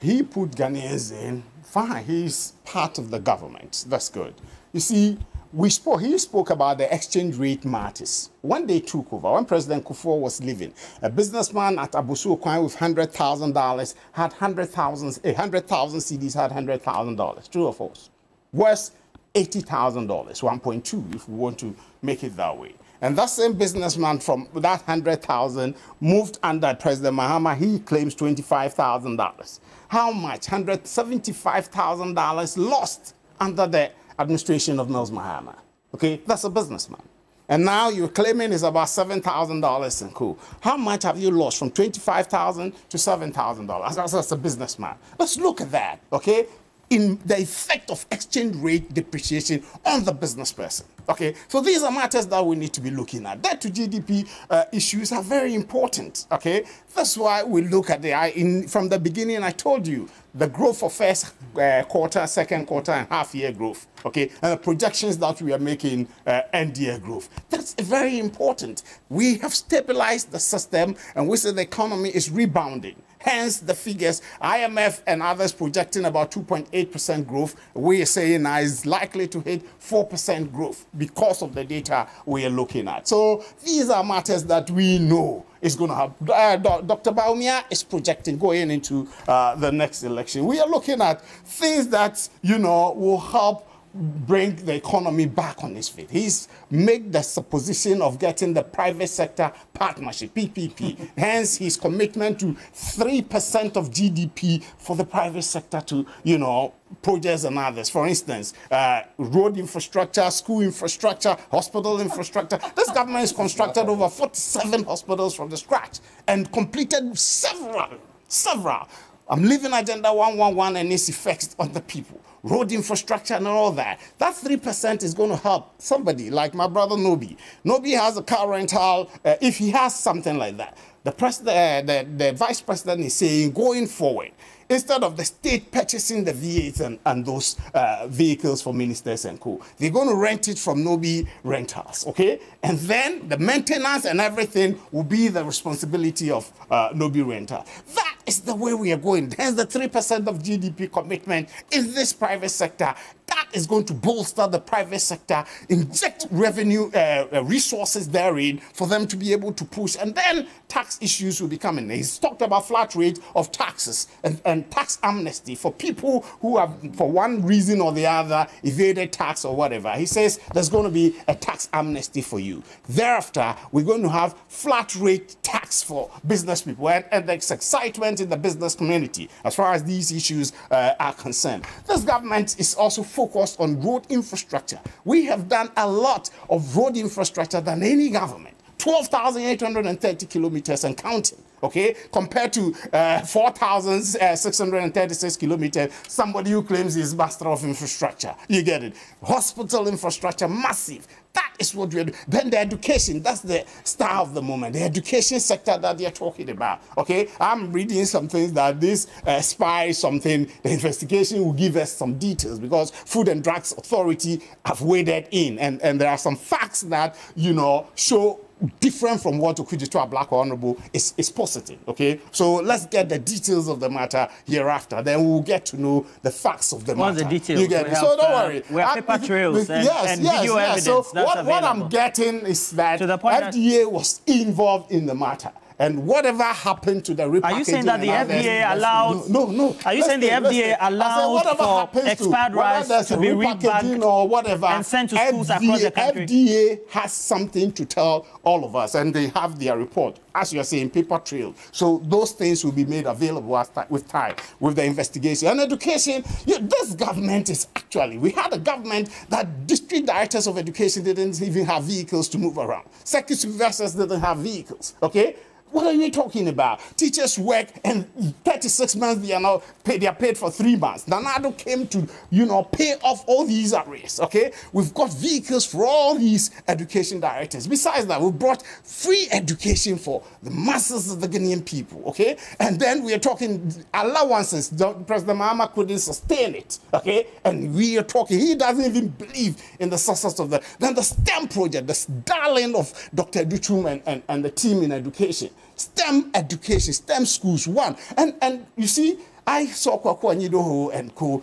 He put Ghanaians in, fine, he's part of the government, that's good. You see, we spoke, he spoke about the exchange rate martyrs. When they took over, when President Kufuor was leaving, a businessman at Abusu Kwan with one hundred thousand dollars had one hundred thousand, one hundred thousand cedis had one hundred thousand dollars, true or false? Worse, eighty thousand dollars, one point two if we want to make it that way. And that same businessman from that one hundred thousand dollars moved under President Mahama, he claims twenty-five thousand dollars. How much? one hundred seventy-five thousand dollars lost under the administration of Mills Mahama. Okay, that's a businessman. And now you're claiming it's about seven thousand dollars and cool. How much have you lost from twenty-five thousand dollars to seven thousand dollars? That's, that's a businessman. Let's look at that, okay? In the effect of exchange rate depreciation on the business person. Okay, so these are matters that we need to be looking at. Debt to G D P uh, issues are very important. Okay, that's why we look at the I in from the beginning. I told you the growth for first uh, quarter, second quarter, and half year growth. Okay, and the projections that we are making uh, end year growth. That's very important. We have stabilized the system, and we say the economy is rebounding. Hence the figures, I M F and others projecting about two point eight percent growth. We are saying now is likely to hit four percent growth because of the data we are looking at. So these are matters that we know is going to have. Uh, Doctor Bawumia is projecting going into uh, the next election. We are looking at things that, you know, will help bring the economy back on its feet. He's made the supposition of getting the private sector partnership, P P P. Hence his commitment to three percent of G D P for the private sector to, you know, projects and others. For instance, uh, road infrastructure, school infrastructure, hospital infrastructure. This government has constructed over forty-seven hospitals from the scratch and completed several, several. I'm leaving Agenda one one one and its effects on the people. Road infrastructure and all that. That three percent is going to help somebody like my brother Nobi. Nobi has a car rental. Uh, if he has something like that, the, pres uh, the, the vice president is saying going forward, instead of the state purchasing the V eights and, and those uh, vehicles for ministers and co, they're going to rent it from Nobi Rentals, okay? And then the maintenance and everything will be the responsibility of uh, Nobi Rentals. That is the way we are going. Hence the three percent of G D P commitment in this private sector. That is going to bolster the private sector, inject revenue uh, resources therein for them to be able to push. And then tax issues will be coming. He's talked about flat rate of taxes and, and tax amnesty for people who have, for one reason or the other, evaded tax or whatever. He says there's going to be a tax amnesty for you. Thereafter, we're going to have flat rate tax for business people. And, and there's excitement in the business community as far as these issues uh, are concerned. This government is also focused on road infrastructure. We have done a lot of road infrastructure than any government. twelve thousand eight hundred thirty kilometers and counting, okay, compared to uh, four thousand six hundred thirty-six kilometers. Somebody who claims he's master of infrastructure. You get it? Hospital infrastructure, massive. That is what we're doing. Then the education, that's the star of the moment. The education sector that they're talking about, okay? I'm reading some things that this uh, spy something, the investigation will give us some details because Food and Drugs Authority have waded in. And, and there are some facts that, you know, show different from what Okujeto Ablakwa Honorable is, is positive, okay? So let's get the details of the matter hereafter. Then we'll get to know the facts of the matter. The details. You get it? So don't uh, worry. We have paper trails and, yes, and yes, video yes. evidence. So that's what, what I'm getting is that the F D A was involved in the matter. And whatever happened to the repackaging... Are you saying that the F D A allowed... No, no, no. Are you saying the F D A allowed for expired rice to be repackaged or whatever and sent to schools across the country? F D A has something to tell all of us, and they have their report, as you are saying, paper trail. So those things will be made available as with time, with the investigation. And education, yeah, this government is actually... We had a government that district directors of education didn't even have vehicles to move around. Circuit supervisors didn't have vehicles, okay? What are you talking about? Teachers work and thirty-six months they are now paid, they are paid for three months. Nanado came to, you know, pay off all these arrests, okay? We've got vehicles for all these education directors. Besides that, we've brought free education for the masses of the Ghanaian people, okay? And then we are talking allowances. President Mahama couldn't sustain it, okay? And we are talking, he doesn't even believe in the success of the, then the STEM project, the darling of Doctor Dutum and, and, and the team in education. STEM education, STEM schools, one. And, and you see, I saw Kwakwa Nyidoho and co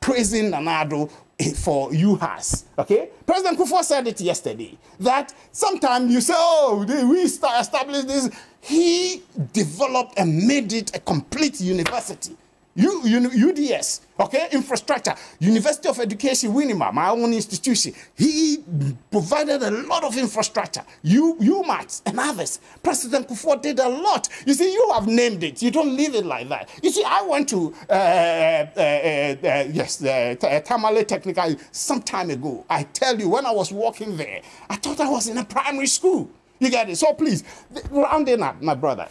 praising Nanado for U H A S, okay? President Kufuor said it yesterday, that sometimes you say, oh, we established this. He developed and made it a complete university. U, U, UDS, okay, infrastructure, University of Education, Winima, my own institution. He provided a lot of infrastructure, U, UMAT and others. President Kufuor did a lot. You see, you have named it. You don't leave it like that. You see, I went to, uh, uh, uh, uh, yes, uh, Tamale Technical some time ago. I tell you, when I was walking there, I thought I was in a primary school. You get it? So please, rounding up, my brother.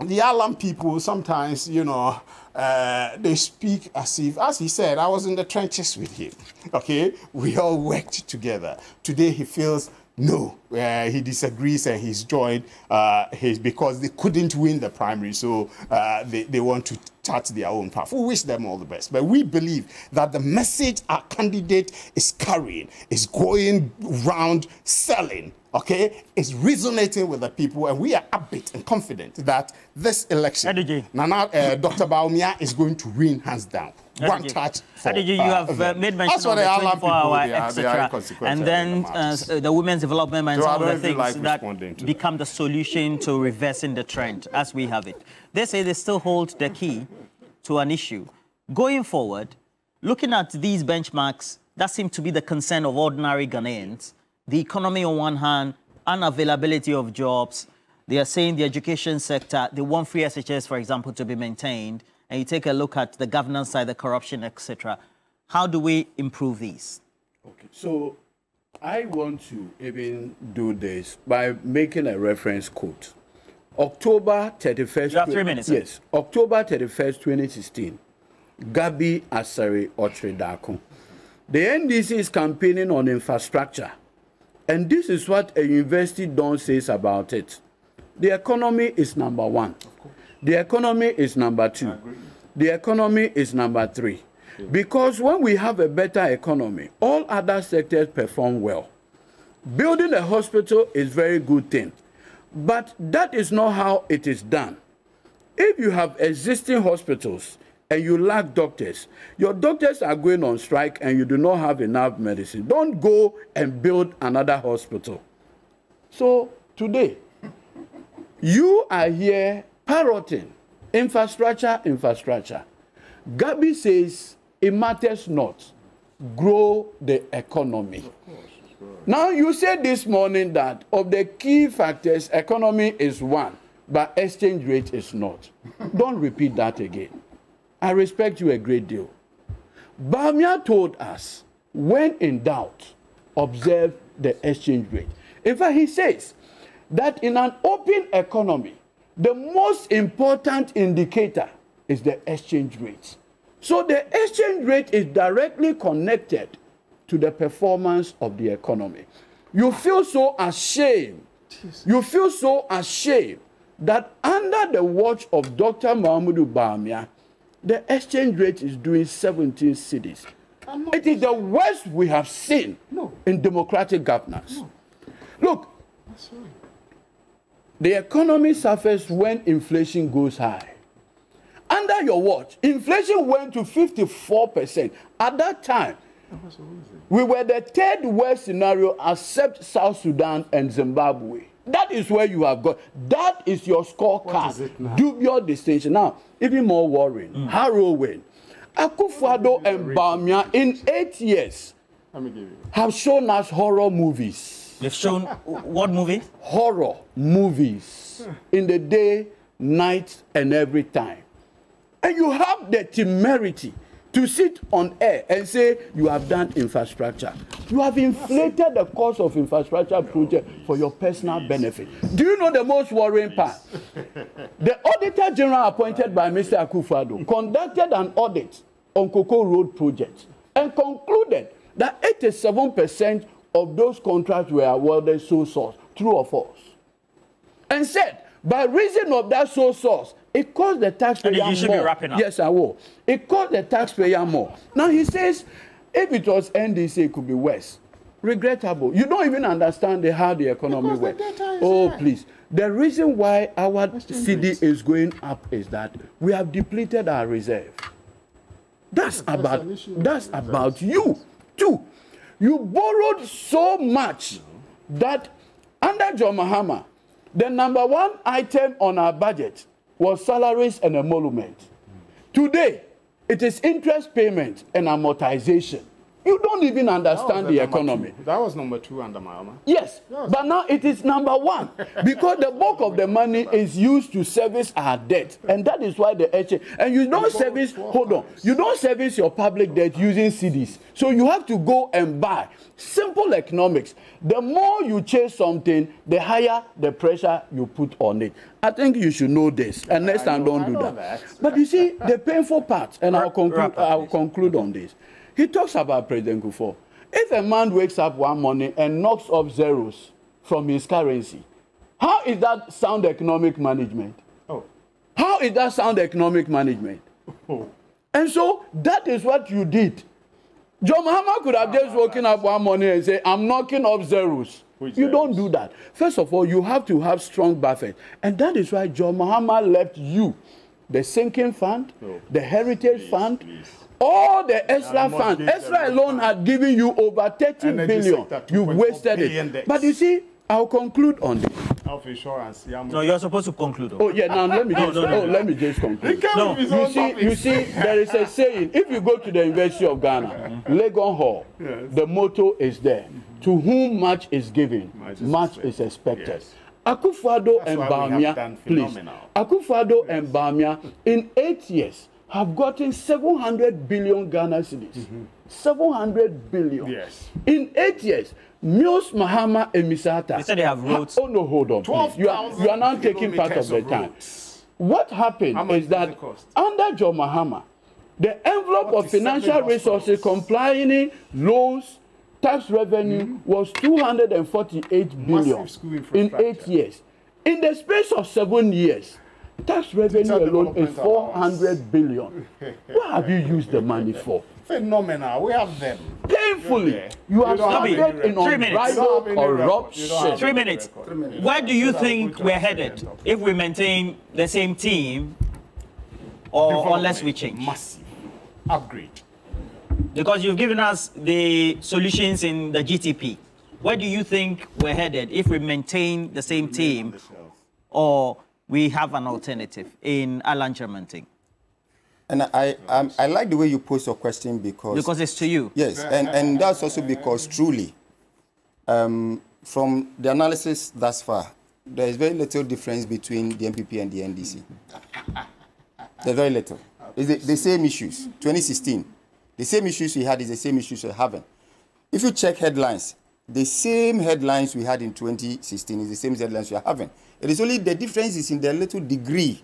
The Alam people sometimes, you know, uh, they speak as if, as he said, I was in the trenches with him, okay? We all worked together. Today he feels, no, uh, he disagrees and he's joined uh, his, because they couldn't win the primary, so uh, they, they want to chart their own path. We wish them all the best. But we believe that the message our candidate is carrying is going round selling. Okay, it's resonating with the people, and we are upbeat and confident that this election, Nana, uh, Doctor Bawumia is going to win hands down. One touch. For, you, you uh, have uh, made mention of the twenty-four hour, et cetera. And then uh, the women's development and so some of the things like that become that. the solution to reversing the trend as we have it. They say they still hold the key to an issue. Going forward, looking at these benchmarks, that seem to be the concern of ordinary Ghanaians. The economy on one hand, unavailability of jobs. They are saying the education sector, they want free S H S, for example, to be maintained. And you take a look at the governance side, the corruption, et cetera. How do we improve these? Okay, so I want to even do this by making a reference quote. October thirty-first. You have three minutes. Yes, sir. October thirty-first, twenty sixteen. Gabi Asare Otredakun. The N D C is campaigning on infrastructure. And this is what a university don says about it. The economy is number one. The economy is number two. The economy is number three. Because when we have a better economy, all other sectors perform well. Building a hospital is a very good thing. But that is not how it is done. If you have existing hospitals and you lack doctors, your doctors are going on strike and you do not have enough medicine. Don't go and build another hospital. So today, you are here parroting infrastructure, infrastructure. Gabi says it matters not. Grow the economy. Now, you said this morning that of the key factors, economy is one, but exchange rate is not. Don't repeat that again. I respect you a great deal. Bawumia told us, when in doubt, observe the exchange rate. In fact, he says, that in an open economy, the most important indicator is the exchange rate. So the exchange rate is directly connected to the performance of the economy. You feel so ashamed. Jeez. You feel so ashamed that under the watch of Doctor Mahamudu Bawumia, the exchange rate is doing seventeen cedis. It is the worst we have seen no. in democratic governance. No. Look, that's right. The economy suffers when inflation goes high. Under your watch, inflation went to fifty-four percent. At that time, we were the third worst scenario except South Sudan and Zimbabwe. That is where you have got. That is your scorecard. Do your distinction. Now, even more worrying, mm. harrowing. Akufo-Addo and Bawumia in eight years have shown us horror movies. They've shown what movie? Horror movies in the day, night, and every time. And you have the temerity to sit on air and say you have done infrastructure. You have inflated the cost of infrastructure project for your personal benefit. Do you know the most worrying part? The Auditor General appointed by Mister Akufo-Addo conducted an audit on Cocoa Road project and concluded that eighty-seven percent of those contracts were awarded sole source, true or false. And said, by reason of that sole source, it cost the taxpayer more. You should be wrapping up. Yes, I will. It cost the taxpayer more. Now he says, if it was N D C, it could be worse. Regrettable. You don't even understand the, how the economy because works. The oh, high. Please. The reason why our C D is going up is that we have depleted our reserve. That's yeah, about that's, that's about you too. You borrowed so much no. that under John Mahama, the number one item on our budget was salaries and emolument. Today, it is interest payment and amortization. You don't even understand the economy. Two. That was number two under Mahama. Yes, but now it is number one because the bulk of the money is used to service our debt, and that is why the exchange. And you don't service. Hold on, you don't service your public debt using C Ds. So you have to go and buy. Simple economics. The more you chase something, the higher the pressure you put on it. I think you should know this, and next time don't do that. But you see the painful part, and I'll conclude. I'll conclude on this. He talks about President Kufuor. If a man wakes up one morning and knocks off zeros from his currency, how is that sound economic management? Oh. How is that sound economic management? Oh. And so that is what you did. John Mahama could have oh, just woken up one morning and said, I'm knocking off zeros. Which you zeros? Don't do that. First of all, you have to have strong buffet. And that is why John Mahama left you the sinking fund, oh. the heritage please, fund, please. All the extra funds, extra alone had given you over thirty billion. You wasted it. But you see, I'll conclude on this. No, you're supposed to conclude. Oh yeah, now let me just, no, no, no, oh, no. let me just conclude. No. You see, you see, there is a saying. If you go to the University of Ghana, Legon Hall, yes. the motto is there: to whom much is given, much, much is expected. Yes. Akufo-Addo and Bawumia, please. Akufo-Addo yes. and Bawumia, in eight years. Have gotten seven hundred billion Ghana cedis. Mm-hmm. seven hundred billion. Yes. In eight years, Musa Mahama and Misata. They said they have roads. Ha oh, no, hold on. twelve, you, are, you are now taking part of the time. What happened is that under John Mahama, the envelope of financial resources complying loans, tax revenue mm-hmm. was two hundred forty-eight billion in eight years. In the space of seven years, tax revenue alone is four hundred billion. What have you used the money for? Phenomenal. We have them. Painfully, you have started in unbridled corruption. Three minutes. Where do you think we're headed if we maintain the same team or unless we change? Massive upgrade. Because you've given us the solutions in the G T P. Where do you think we're headed if we maintain the same team or... we have an alternative in Alan Kyerematen. And I, I, I like the way you pose your question because... Because it's to you. Yes, and, and that's also because truly, um, from the analysis thus far, there is very little difference between the M P P and the N D C. There's very little. It's the, the same issues, twenty sixteen. The same issues we had is the same issues we're having. If you check headlines, the same headlines we had in twenty sixteen is the same headlines we are having. It is only the difference is in the little degree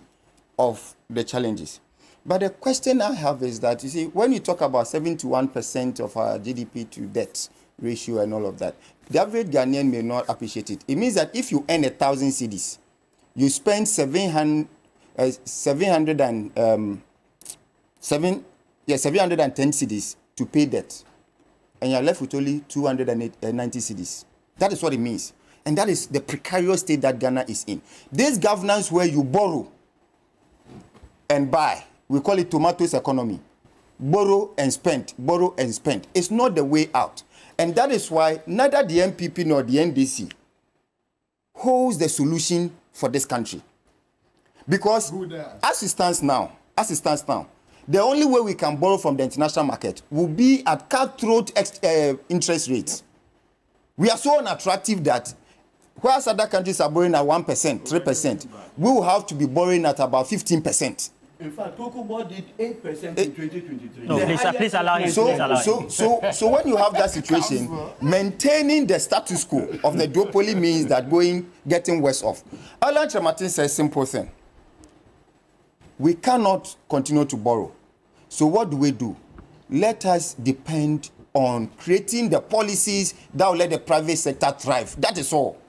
of the challenges. But the question I have is that, you see, when you talk about seventy-one percent of our G D P to debt ratio and all of that, the average Ghanaian may not appreciate it. It means that if you earn one thousand cedis, you spend seven hundred, uh, seven hundred and, um, seven, yeah, seven hundred ten cedis to pay debt, and you're left with only two hundred ninety cedis. That is what it means. And that is the precarious state that Ghana is in. This governance where you borrow and buy, we call it tomatoes economy. Borrow and spend, borrow and spend. It's not the way out. And that is why neither the M P P nor the N D C holds the solution for this country. Because as it stands now, as it stands now, the only way we can borrow from the international market will be at cutthroat uh, interest rates. We are so unattractive that whereas other countries are borrowing at one percent, three percent, we will have to be borrowing at about fifteen percent. In fact, Tokubo did eight percent in twenty twenty-three. No, please, please allow him. So, allow so, him. so, so when you have that situation, maintaining the status quo of the duopoly means that going, getting worse off. Alan Kyerematen says simple thing. We cannot continue to borrow. So what do we do? Let us depend on creating the policies that will let the private sector thrive. That is all.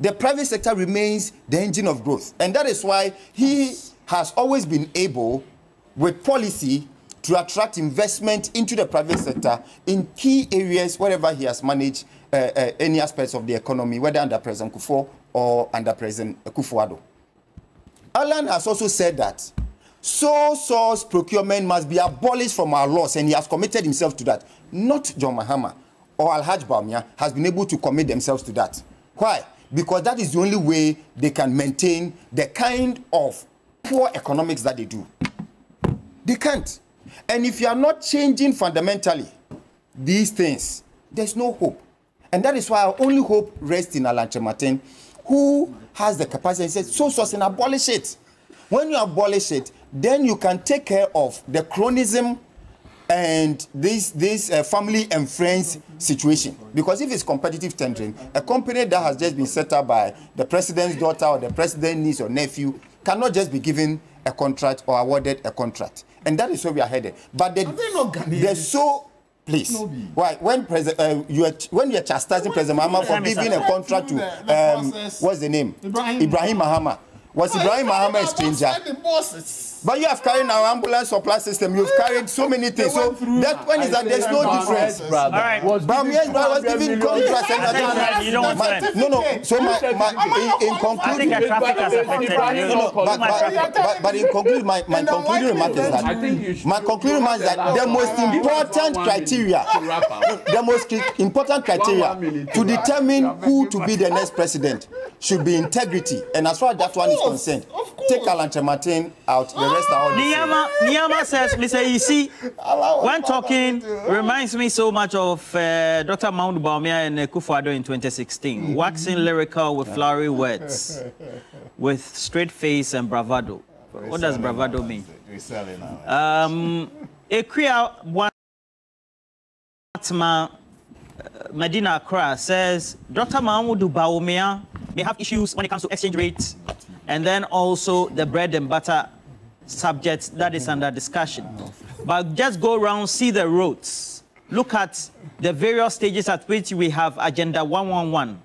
The private sector remains the engine of growth, and that is why he has always been able, with policy, to attract investment into the private sector in key areas wherever he has managed uh, uh, any aspects of the economy, whether under President Kufuor or under President Akufo-Addo. Alan has also said that sole source procurement must be abolished from our laws, and he has committed himself to that. Not John Mahama or Alhaji Bawumia has been able to commit themselves to that. Why? Because that is the only way they can maintain the kind of poor economics that they do. They can't. And if you are not changing fundamentally these things, there's no hope. And that is why our only hope rests in Alan Kyerematen, who has the capacity and says, so, so, and abolish it. When you abolish it, then you can take care of the cronism and this, this uh, family and friends situation. Because if it's competitive tendering, a company that has just been set up by the president's daughter or the president's niece or nephew cannot just be given a contract or awarded a contract. And that is where we are headed. But the, they're so... Please. No, why? When, uh, you are when you are chastising President Mahama for giving a contract to... Um, what's the name? Ibrahim, Ibrahim Mahama. Was no, Ibrahim Mahama a stranger? But you have carried our ambulance supply system. You've carried so many things. So that one is that there's no difference. All right. Bawumia's brother was giving contracts and that. You don't want to. No, no. So my, my, in, in conclusion, no, no, but, but, but, but in conclusion, my, my concluding remark is that my concluding remark is that the most important criteria, the most important criteria to determine who to be the next president should be integrity. And as far as that one is concerned, take Alan Kyerematen out. The rest are all the Niyama, Niyama says, listen, you see, when talking reminds me so much of uh, Doctor Mahmoud Bawumia and Akufo-Addo in twenty sixteen, waxing lyrical with flowery words, with straight face and bravado. What does bravado mean? Um, Ekria Bwatma Medina Accra says, Doctor Mahmoud Bawumia may have issues when it comes to exchange rates, and then also the bread and butter subject that is under discussion. But just go around, see the roads, look at the various stages at which we have Agenda one one one.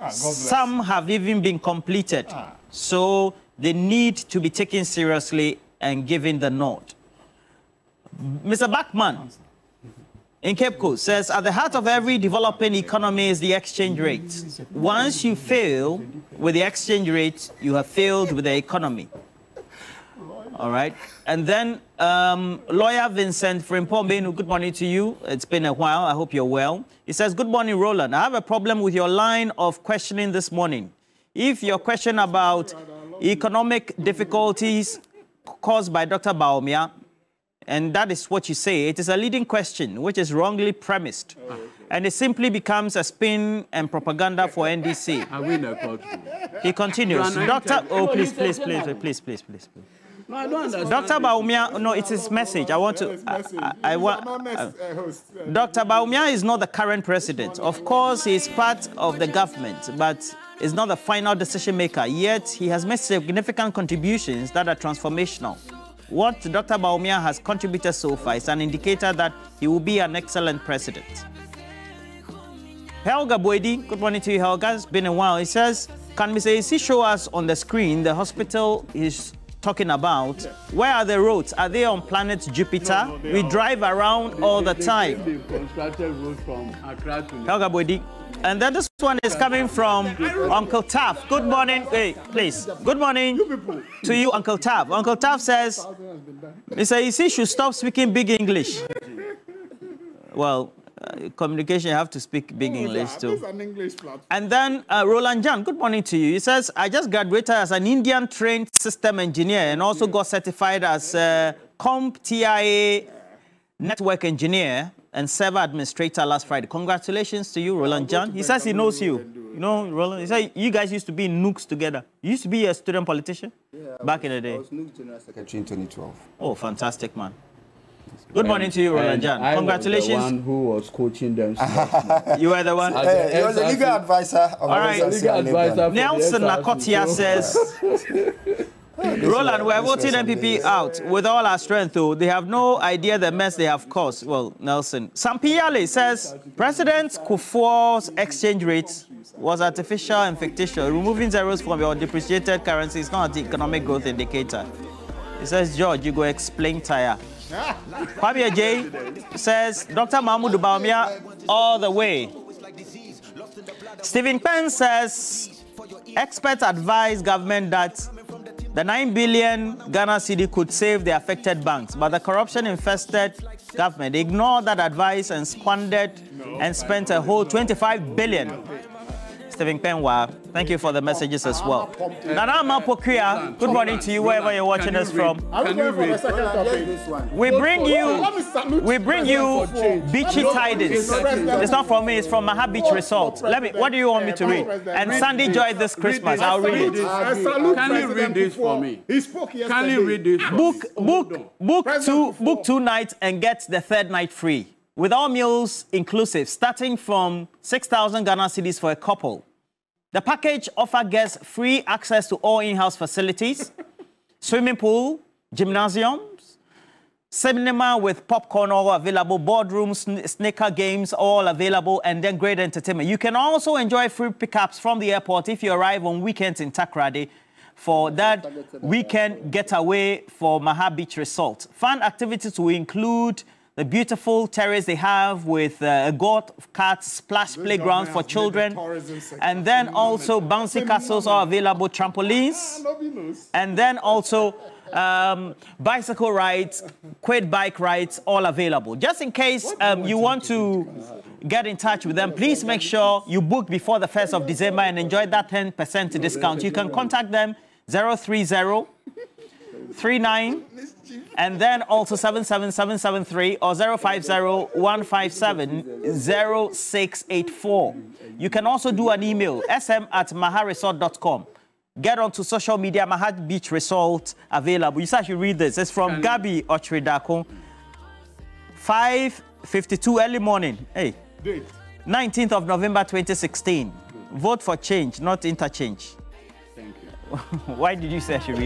Ah, some have even been completed, ah. So they need to be taken seriously and given the nod. Mister Bachman in Cape Coast says, at the heart of every developing economy is the exchange rate. Once you fail with the exchange rate, you have failed with the economy. All right. And then um, lawyer Vincent Frimpombe, good morning to you. It's been a while. I hope you're well. He says, good morning, Roland. I have a problem with your line of questioning this morning. If your question about economic difficulties caused by Doctor Bawumia, and that is what you say, it is a leading question which is wrongly premised. Oh, okay. And it simply becomes a spin and propaganda for N D C. I win a court. He continues. Doctor, oh, please, please, please, please, please, please, please. No, I don't understand. Doctor Bawumia, no, it's his message. I want to. I, I, I want. Uh, Doctor Bawumia is not the current president. Of course, he is part of the government, but is not the final decision maker. Yet he has made significant contributions that are transformational. What Doctor Bawumia has contributed so far is an indicator that he will be an excellent president. Helga Boydi, good morning to you, Helga. It's been a while. He says, can Mister A C show us on the screen the hospital he's talking about? Yeah. Where are the roads? Are they on planet Jupiter? No, no, we are. drive around they, all they, the they time. They constructed roads from Accra to Helga Boydi. And then this one is coming from Uncle Tav. Good morning. Hey, please. Good morning to you, Uncle Tav. Uncle Tav says, Mister Isi should stop speaking big English. Well, uh, communication, you have to speak big English too. And then uh, Roland John, good morning to you. He says, I just graduated as an Indian trained system engineer and also got certified as a CompTIA network engineer and server administrator last Friday. Congratulations to you, Roland John. He says he knows you. You know, Roland, he said you guys used to be nooks together. You used to be a student politician yeah, back was, in the day. I was Nook General Secretary in twenty twelve. Oh, fantastic, man. Good morning and, to you, Roland John. Congratulations. I was the one who was coaching them. You were the one? Hey, he was the legal advisor. Of All right. Legal advisor Nelson Nakotia says, Roland, we're voting M P P out with all our strength, though. They have no idea the mess they have caused. Well, Nelson. Sampiale says, President Kufuor's exchange rate was artificial and fictitious. Removing zeros from your depreciated currency is not an economic growth indicator. He says, George, you go explain tire. Fabia J says, Doctor Mahmoud Bawumia all the way. Stephen Penn says, experts advise government that the nine billion Ghana cedi could save the affected banks, but the corruption-infested government ignored that advice and squandered no, and spent a whole twenty-five billion. Stephen Penwa, thank you for the messages as well. Nana Mapokria, good morning to you wherever you're watching us from. We bring you, we bring you beachy tidings. It's not from me, it's from Maha Beach Resort. Let me. What do you want me to read? And Sandy Joy this Christmas, I'll read it. Can you read this for me? He spoke yesterday. Can you read this? Book, book, book two, book two nights and get the third night free. With all meals inclusive, starting from six thousand Ghana cedis for a couple. The package offers guests free access to all in-house facilities, swimming pool, gymnasiums, cinema with popcorn all available, boardrooms, sneaker games all available, and then great entertainment. You can also enjoy free pickups from the airport if you arrive on weekends in Takoradi for that weekend getaway for Maha Beach Resort. Fun activities will include the beautiful terrace they have with uh, a go-kart splash playground for children. And then also bouncy castles are available, trampolines. And then also um, bicycle rides, quad bike rides, all available. Just in case um, you want to get in touch with them, please make sure you book before the first of December and enjoy that ten percent discount. You can contact them zero three zero, three nine and then also seven seven seven seven three or zero five zero, one five seven, zero six eight four. You can also do an email, s m at maha resort dot com. Get onto social media, Maha Beach Resort available. You said you read this. It's from Gabi Ochredako. five fifty-two early morning. Hey. nineteenth of November twenty sixteen. Vote for change, not interchange. Thank you. Why did you say I should read